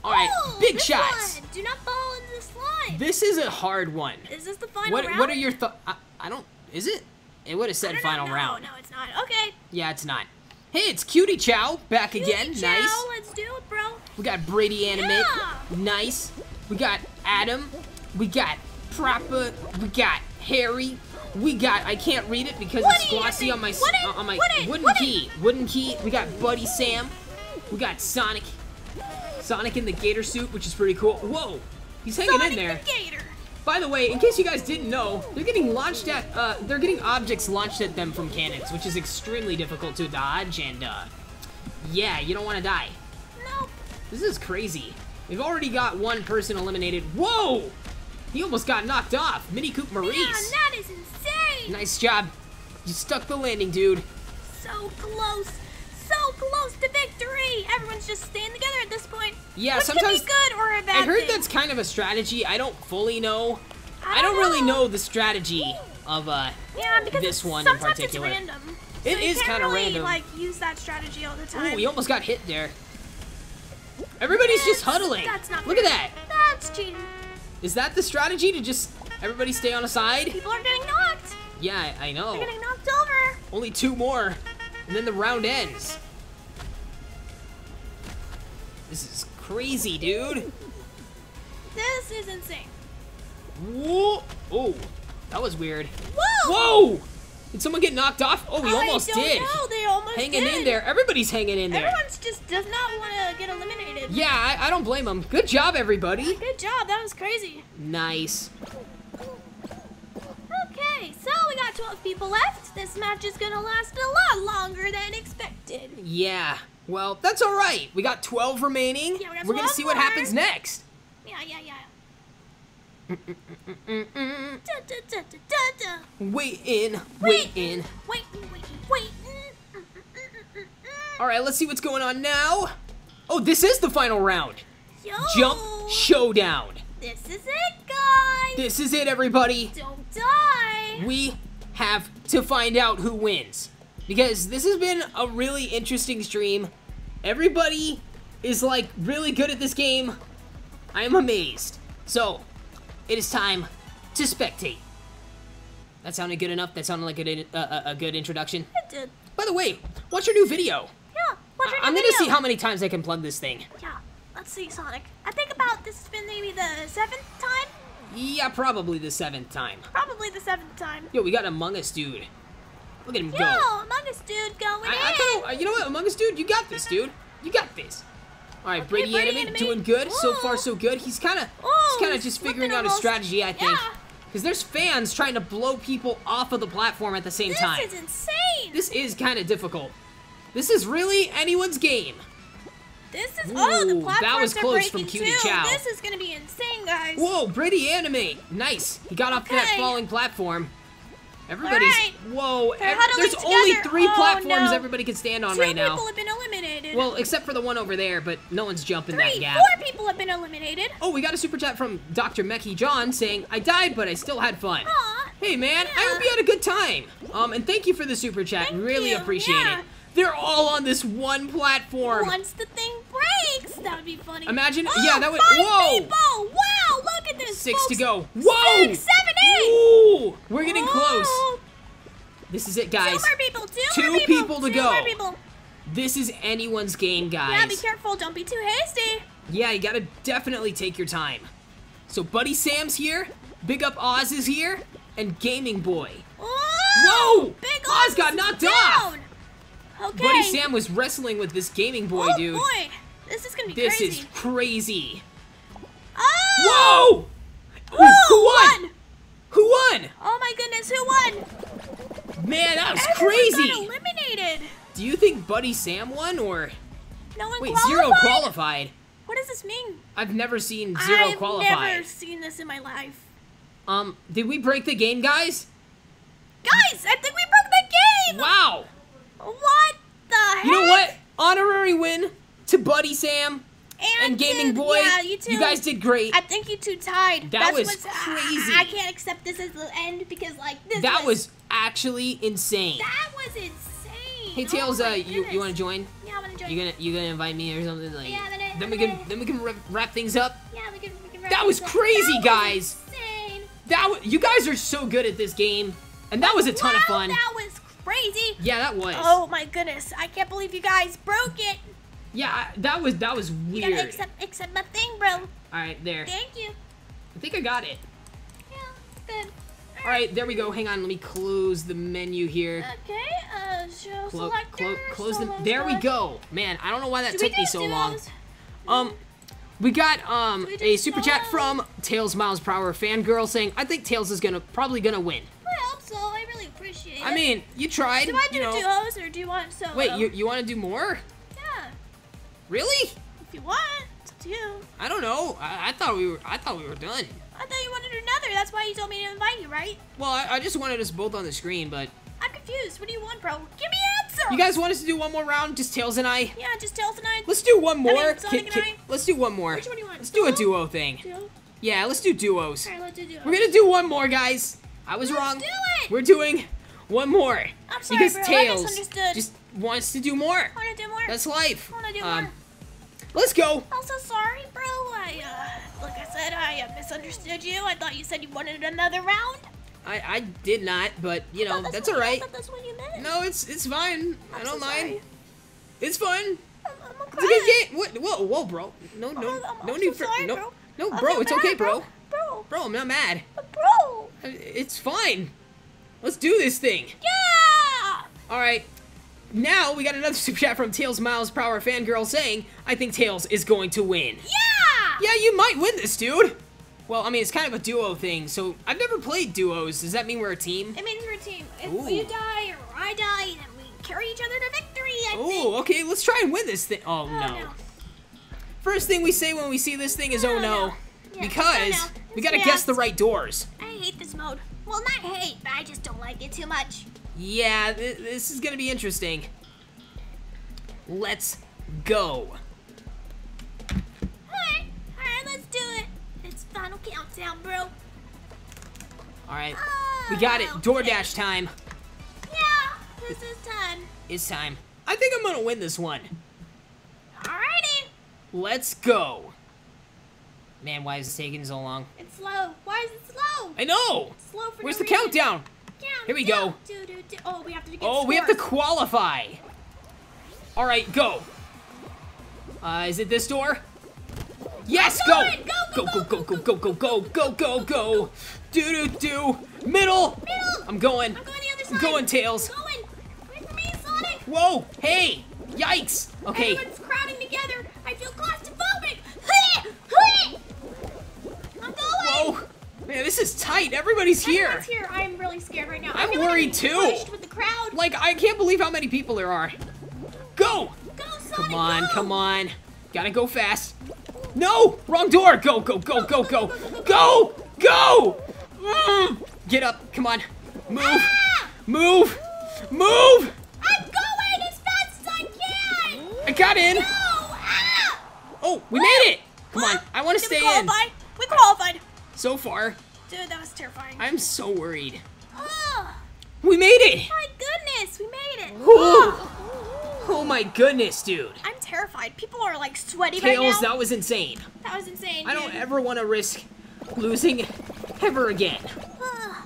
All right, big shots. One. Do not fall in this line. This is a hard one. Is this the final round? What are your thoughts? I don't. Is it? It would have said final round. No, it's not. Okay. Yeah, it's not. Hey, it's Cutie Chow back again. Nice. Let's do it, bro. We got Brady Animate. Yeah. Nice. We got Adam. We got Proper. We got Harry. We got, I can't read it because it's glossy on my wooden key. We got Buddy Sam. We got Sonic. Sonic in the gator suit, which is pretty cool. Whoa, he's hanging in there. The gator. By the way, in case you guys didn't know, they're getting launched at, they're getting objects launched at them from cannons, which is extremely difficult to dodge, and yeah, you don't want to die. Nope. This is crazy. We've already got one person eliminated. Whoa! He almost got knocked off. Mini Coop Maurice. Man, that is insane. Nice job. You stuck the landing, dude. So close. So close to victory. Everyone's just staying together at this point. Yeah, sometimes could be good or a bad thing. That's kind of a strategy. I don't fully know. I don't really know the strategy of because this one in particular. It's random. So it is kind of really random. Like use that strategy all the time. Ooh, he almost got hit there. Everybody's just huddling. That's not Look at that. That's cheating. Is that the strategy to just everybody stay on a side? People are getting knocked. Yeah, I know. They're getting knocked over. Only two more, and then the round ends. This is crazy, dude. This is insane. Whoa! Oh, that was weird. Whoa! Whoa! Did someone get knocked off? Oh, he almost did. No, they almost did. Hanging in there. Everybody's hanging in there. Everyone just does not want to get eliminated. Yeah, I don't blame them. Good job, everybody. Yeah, good job. That was crazy. Nice. Okay, so we got 12 people left. This match is going to last a lot longer than expected. Yeah, well, that's all right. We got 12 remaining. Yeah, we're going to see what happens next. Yeah. Waiting. All right, let's see what's going on now. Oh, this is the final round. Yo. Jump showdown. This is it, guys. This is it, everybody. Don't die. We have to find out who wins, because this has been a really interesting stream. Everybody is like really good at this game. I am amazed. So, it is time to spectate. That sounded good enough? That sounded like a good introduction? It did. By the way, what's your new video? Yeah, what's your new video? I'm gonna see how many times I can plug this thing. Yeah, let's see, Sonic. I think about this has been maybe the 7th time? Yeah, probably the 7th time. Probably the 7th time. Yo, we got Among Us Dude. Look at him go. Yo, Among Us Dude going in. You know what, Among Us Dude, you got this, dude. You got this. All right, okay, Brady Animate doing good. Ooh. So far, so good. He's kind of just figuring out a strategy, I think. Because there's fans trying to blow people off of the platform at the same time. This is insane. This is kind of difficult. This is really anyone's game. This is, the platforms that was close from Cutie Chow. This is going to be insane, guys. Whoa, Brady Animate. Nice. He got off that falling platform. Everybody's, there's only three platforms everybody can stand on right now. 2 people have been eliminated. Well, except for the one over there, but no one's jumping that gap. 4 people have been eliminated. Oh, we got a super chat from Dr. Mecky John saying, I died, but I still had fun. Aww, hey, man, I hope you had a good time. And thank you for the super chat. Really appreciate it. They're all on this one platform. Once the thing breaks, that would be funny. Imagine, oh, yeah, that would, whoa. People. Wow, look at this. Six folks. To go. Whoa. 6, 7, 8. Ooh, we're getting close. This is it, guys. Two more people to go. This is anyone's game, guys. Yeah, be careful. Don't be too hasty. Yeah, you gotta definitely take your time. So Buddy Sam's here, Big Up Oz is here, and Gaming Boy. Whoa! Big Oz got knocked off! Okay. Buddy Sam was wrestling with this Gaming Boy dude. Oh boy, this is gonna be crazy. This is crazy. Oh! Whoa! Who won? Oh my goodness, who won? Man, that was crazy. Everyone got eliminated. Do you think Buddy Sam won or? No one qualified? Wait, zero qualified. What does this mean? I've never seen zero qualified. I've never seen this in my life. Did we break the game, guys? Guys, I think we broke the game! Wow! What the heck? You know what? Honorary win to Buddy Sam and Gaming Boy. Yeah, you two. You guys did great. I think you two tied. That was crazy. I can't accept this as the end because, like, this was actually insane. That was insane. Hey, Tails, you want to join? Yeah, I want to join. You gonna invite me or something? Like, yeah, then we can wrap things up. Yeah, we can wrap things up. That was crazy, guys. Insane. You guys are so good at this game, and that was a ton of fun. That was crazy. Yeah, that was. Oh my goodness, I can't believe you guys broke it. Yeah, that was weird. You gotta accept my thing, bro. All right, there. Thank you. I think I got it. Yeah, good. All right, there we go. Hang on, let me close the menu here. Okay, show selector. Close the. There we go. Man, I don't know why that took me so long. We got a super chat from Tails Miles Per Hour fangirl saying, "I think Tails is probably gonna win." I hope so. I really appreciate it. I mean, you tried. Do I do duos or do you want solo? Wait, you want to do more? Yeah. Really? If you want to. I don't know. I thought we were done. I thought you wanted another. That's why you told me to invite you, right? Well, I just wanted us both on the screen, but... I'm confused. What do you want, bro? Give me an answer! You guys want us to do one more round? Just Tails and I? Yeah, just Tails and I. Let's do one more. Let's do one more. Which one do you want? Let's do a duo thing. Duo? Yeah, let's do duos. All right, let's do duos. We're going to do one more, guys. I was wrong. Let's do it! We're doing one more. I'm sorry, because bro. Tails I misunderstood. Just wants to do more. I want to do more. That's life. I want to do more. Let's go. I'm so sorry, bro. Like I said, I misunderstood you. I thought you said you wanted another round. I did not, but you know that's all right. I thought that's what you meant. No, it's fine. I don't mind. It's fun. I'm okay. It's a good game. Whoa, bro. No need for no. No, bro. It's okay, bro. Bro, I'm not mad. Bro. It's fine. Let's do this thing. Yeah. All right. Now we got another super chat from Tails Miles Per Hour fangirl saying, "I think Tails is going to win." Yeah! Yeah, you might win this, dude. Well, I mean, it's kind of a duo thing, so I've never played duos. Does that mean we're a team? It means we're a team. If you die or I die, then we carry each other to victory, I think. Oh, okay, let's try and win this thing. Oh no. First thing we say when we see this thing is, oh no. Yeah, because we gotta guess the right doors. I hate this mode. Well, not hate, but I just don't like it too much. Yeah, this is gonna be interesting. Let's go. All right, let's do it. It's final countdown, bro. All right, we got it. DoorDash time. Yeah, this is time. It's time. I think I'm gonna win this one. Alrighty. Let's go. Man, why is it taking so long? It's slow. Why is it slow? I know. It's slow for Where's the reason. Countdown? Here we go. Oh, we have to get scores. We have to qualify. All right, go. Is it this door? Yes, go. Go. Do. Middle. I'm going the other side. I'm going, Tails. Wait for me, Sonic. Whoa. Hey. Yikes. Okay. Everyone's crowding together. I feel claustrophobic. I'm going. Whoa. Man, this is tight. Everyone's here. I'm really scared right now. I'm worried too. With the crowd. Like, I can't believe how many people there are. Go! Go, Sonic, come on. Gotta go fast. No! Wrong door! Go! Get up. Come on. Move! I'm going as fast as I can! I got in! No! Ah! Oh, we made it! Come on, I want to stay in. We qualified. So far. Dude, that was terrifying. I'm so worried. We made it! My goodness, we made it! Oh my goodness, dude. I'm terrified. People are like sweaty right now. Tails, that was insane. That was insane, dude. I don't ever want to risk losing ever again.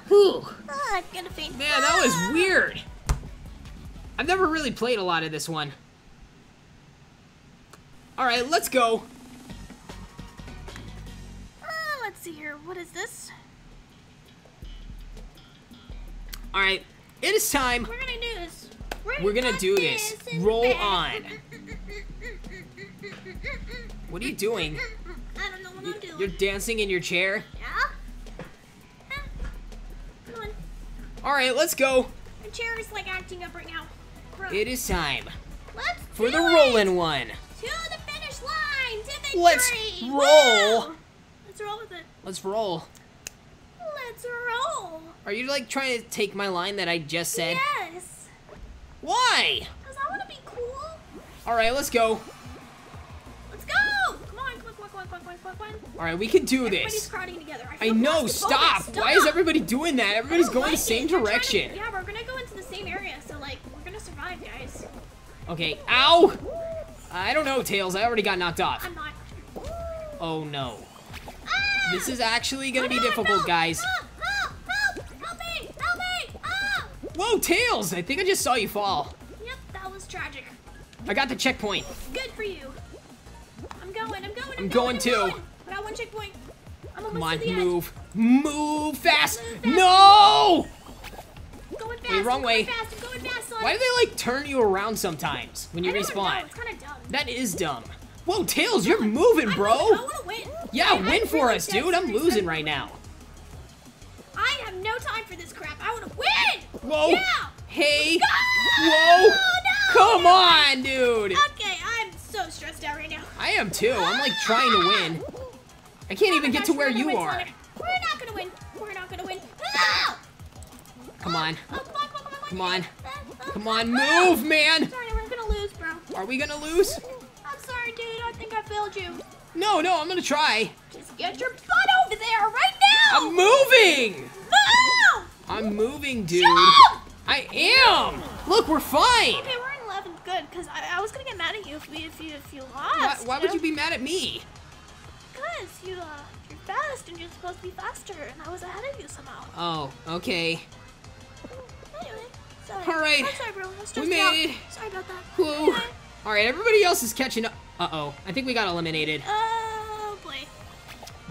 Whew. I'm gonna faint. Man, that was weird. I've never really played a lot of this one. Alright, let's go. Let's see here. What is this? Alright, it is time. We're gonna do this. We're gonna do this. Roll on. What are you doing? I don't know what I'm doing. You're dancing in your chair? Yeah. Huh. Come on. Alright, let's go. My chair is like acting up right now. Bro. It is time. Let's do the rolling one. To the finish line. To victory. Let's roll. Woo! Let's roll with it. Let's roll. Let's roll. Are you like trying to take my line that I just said? Yes. Why? Because I want to be cool. Alright, let's go. Let's go. Come on, come on, come on, come on, come on, come on. Alright, we can do this. Everybody's crowding together. I know, stop. Why is everybody doing that? Everybody's going the same direction. Yeah, we're going to go into the same area, so like, we're going to survive, guys. Okay, ow. I don't know, Tails. I already got knocked off. I'm not. Oh, no. Ah! This is actually going to be difficult, guys. Ah! Whoa, Tails! I think I just saw you fall. Yep, that was tragic. I got the checkpoint. Good for you. I'm going too. I got one checkpoint. I'm almost to the edge. Move fast. No! I'm going fast. Wait, wrong way. Why do they like turn you around sometimes when you respawn? It's kind of dumb. That is dumb. Whoa, Tails, you're moving, bro. I want to win. Yeah, win for us, dude. I'm losing right now. I have no time for this crap. I want to win. Whoa! Yeah. Hey! Go! Whoa! No, come on, dude! Okay, I'm so stressed out right now. I am too. I'm like trying to win. I can't even get to where you are. We're not gonna win. We're not gonna win. No! Come on. Come on. Come on, move, man! Sorry, we're gonna lose, bro. Are we gonna lose? I'm sorry, dude. I think I failed you. No, no, I'm gonna try. Just get your butt over there right now! I'm moving! Move! I'm moving, dude. Jump! I am. Look, we're fine. Okay, we're in 11th. Good, because I was gonna get mad at you if you lost. Why would you be mad at me? Because you're fast and you're supposed to be faster, and I was ahead of you somehow. Oh, okay. Anyway, sorry. All right. I'm sorry, bro. We made it. Sorry about that. Cool. Okay. All right, everybody else is catching up. Uh-oh, I think we got eliminated. Oh boy.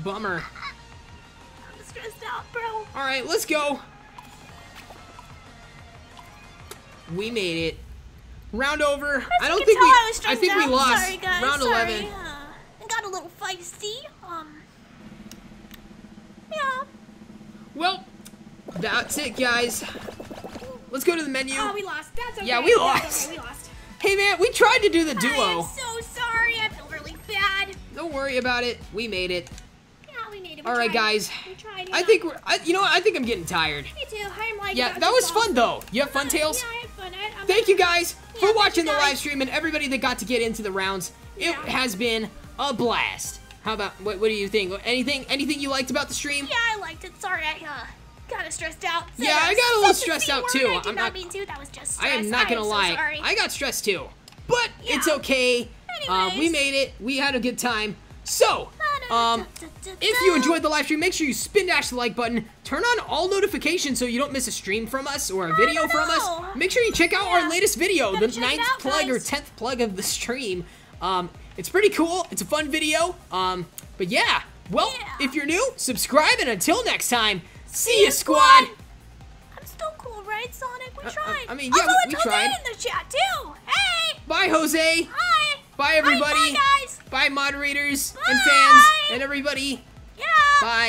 Bummer. I'm stressed out, bro. All right, let's go. We made it. Round over. I think we lost. Sorry, guys. Round 11. I got a little feisty. Yeah. Well, that's it, guys. Let's go to the menu. Oh, we lost. That's okay. Yeah, we lost. That's okay. We lost. Hey, man, we tried to do the duo. I am so sorry. I feel really bad. Don't worry about it. We made it. All right, guys. I think we're. You know what? I think I'm getting tired. Me too. I'm like. Yeah, that was fun though. You have fun, Tails? Yeah, I had fun. Thank you guys for watching the live stream and everybody that got to get into the rounds. It has been a blast. How about? What do you think? Anything you liked about the stream? Yeah, I liked it. Sorry, I got it stressed out. Yeah, I got a little stressed out too. I did not mean to. That was just stress. I am not gonna lie. I got stressed too, but it's okay. We made it. We had a good time. So. If you enjoyed the live stream, make sure you spin-dash the like button, turn on all notifications so you don't miss a stream from us or a video from us. Make sure you check out our latest video, the 9th plug or 10th plug of the stream. It's pretty cool. It's a fun video. But yeah, well, if you're new, subscribe, and until next time, see ya, squad. I'm still cool, right, Sonic? We tried. I mean, yeah, we tried. Also, it's Jose in the chat, too. Hey! Bye, Jose. Hi. Bye, everybody. Bye, guys. Bye, moderators and fans and everybody. Yeah. Bye.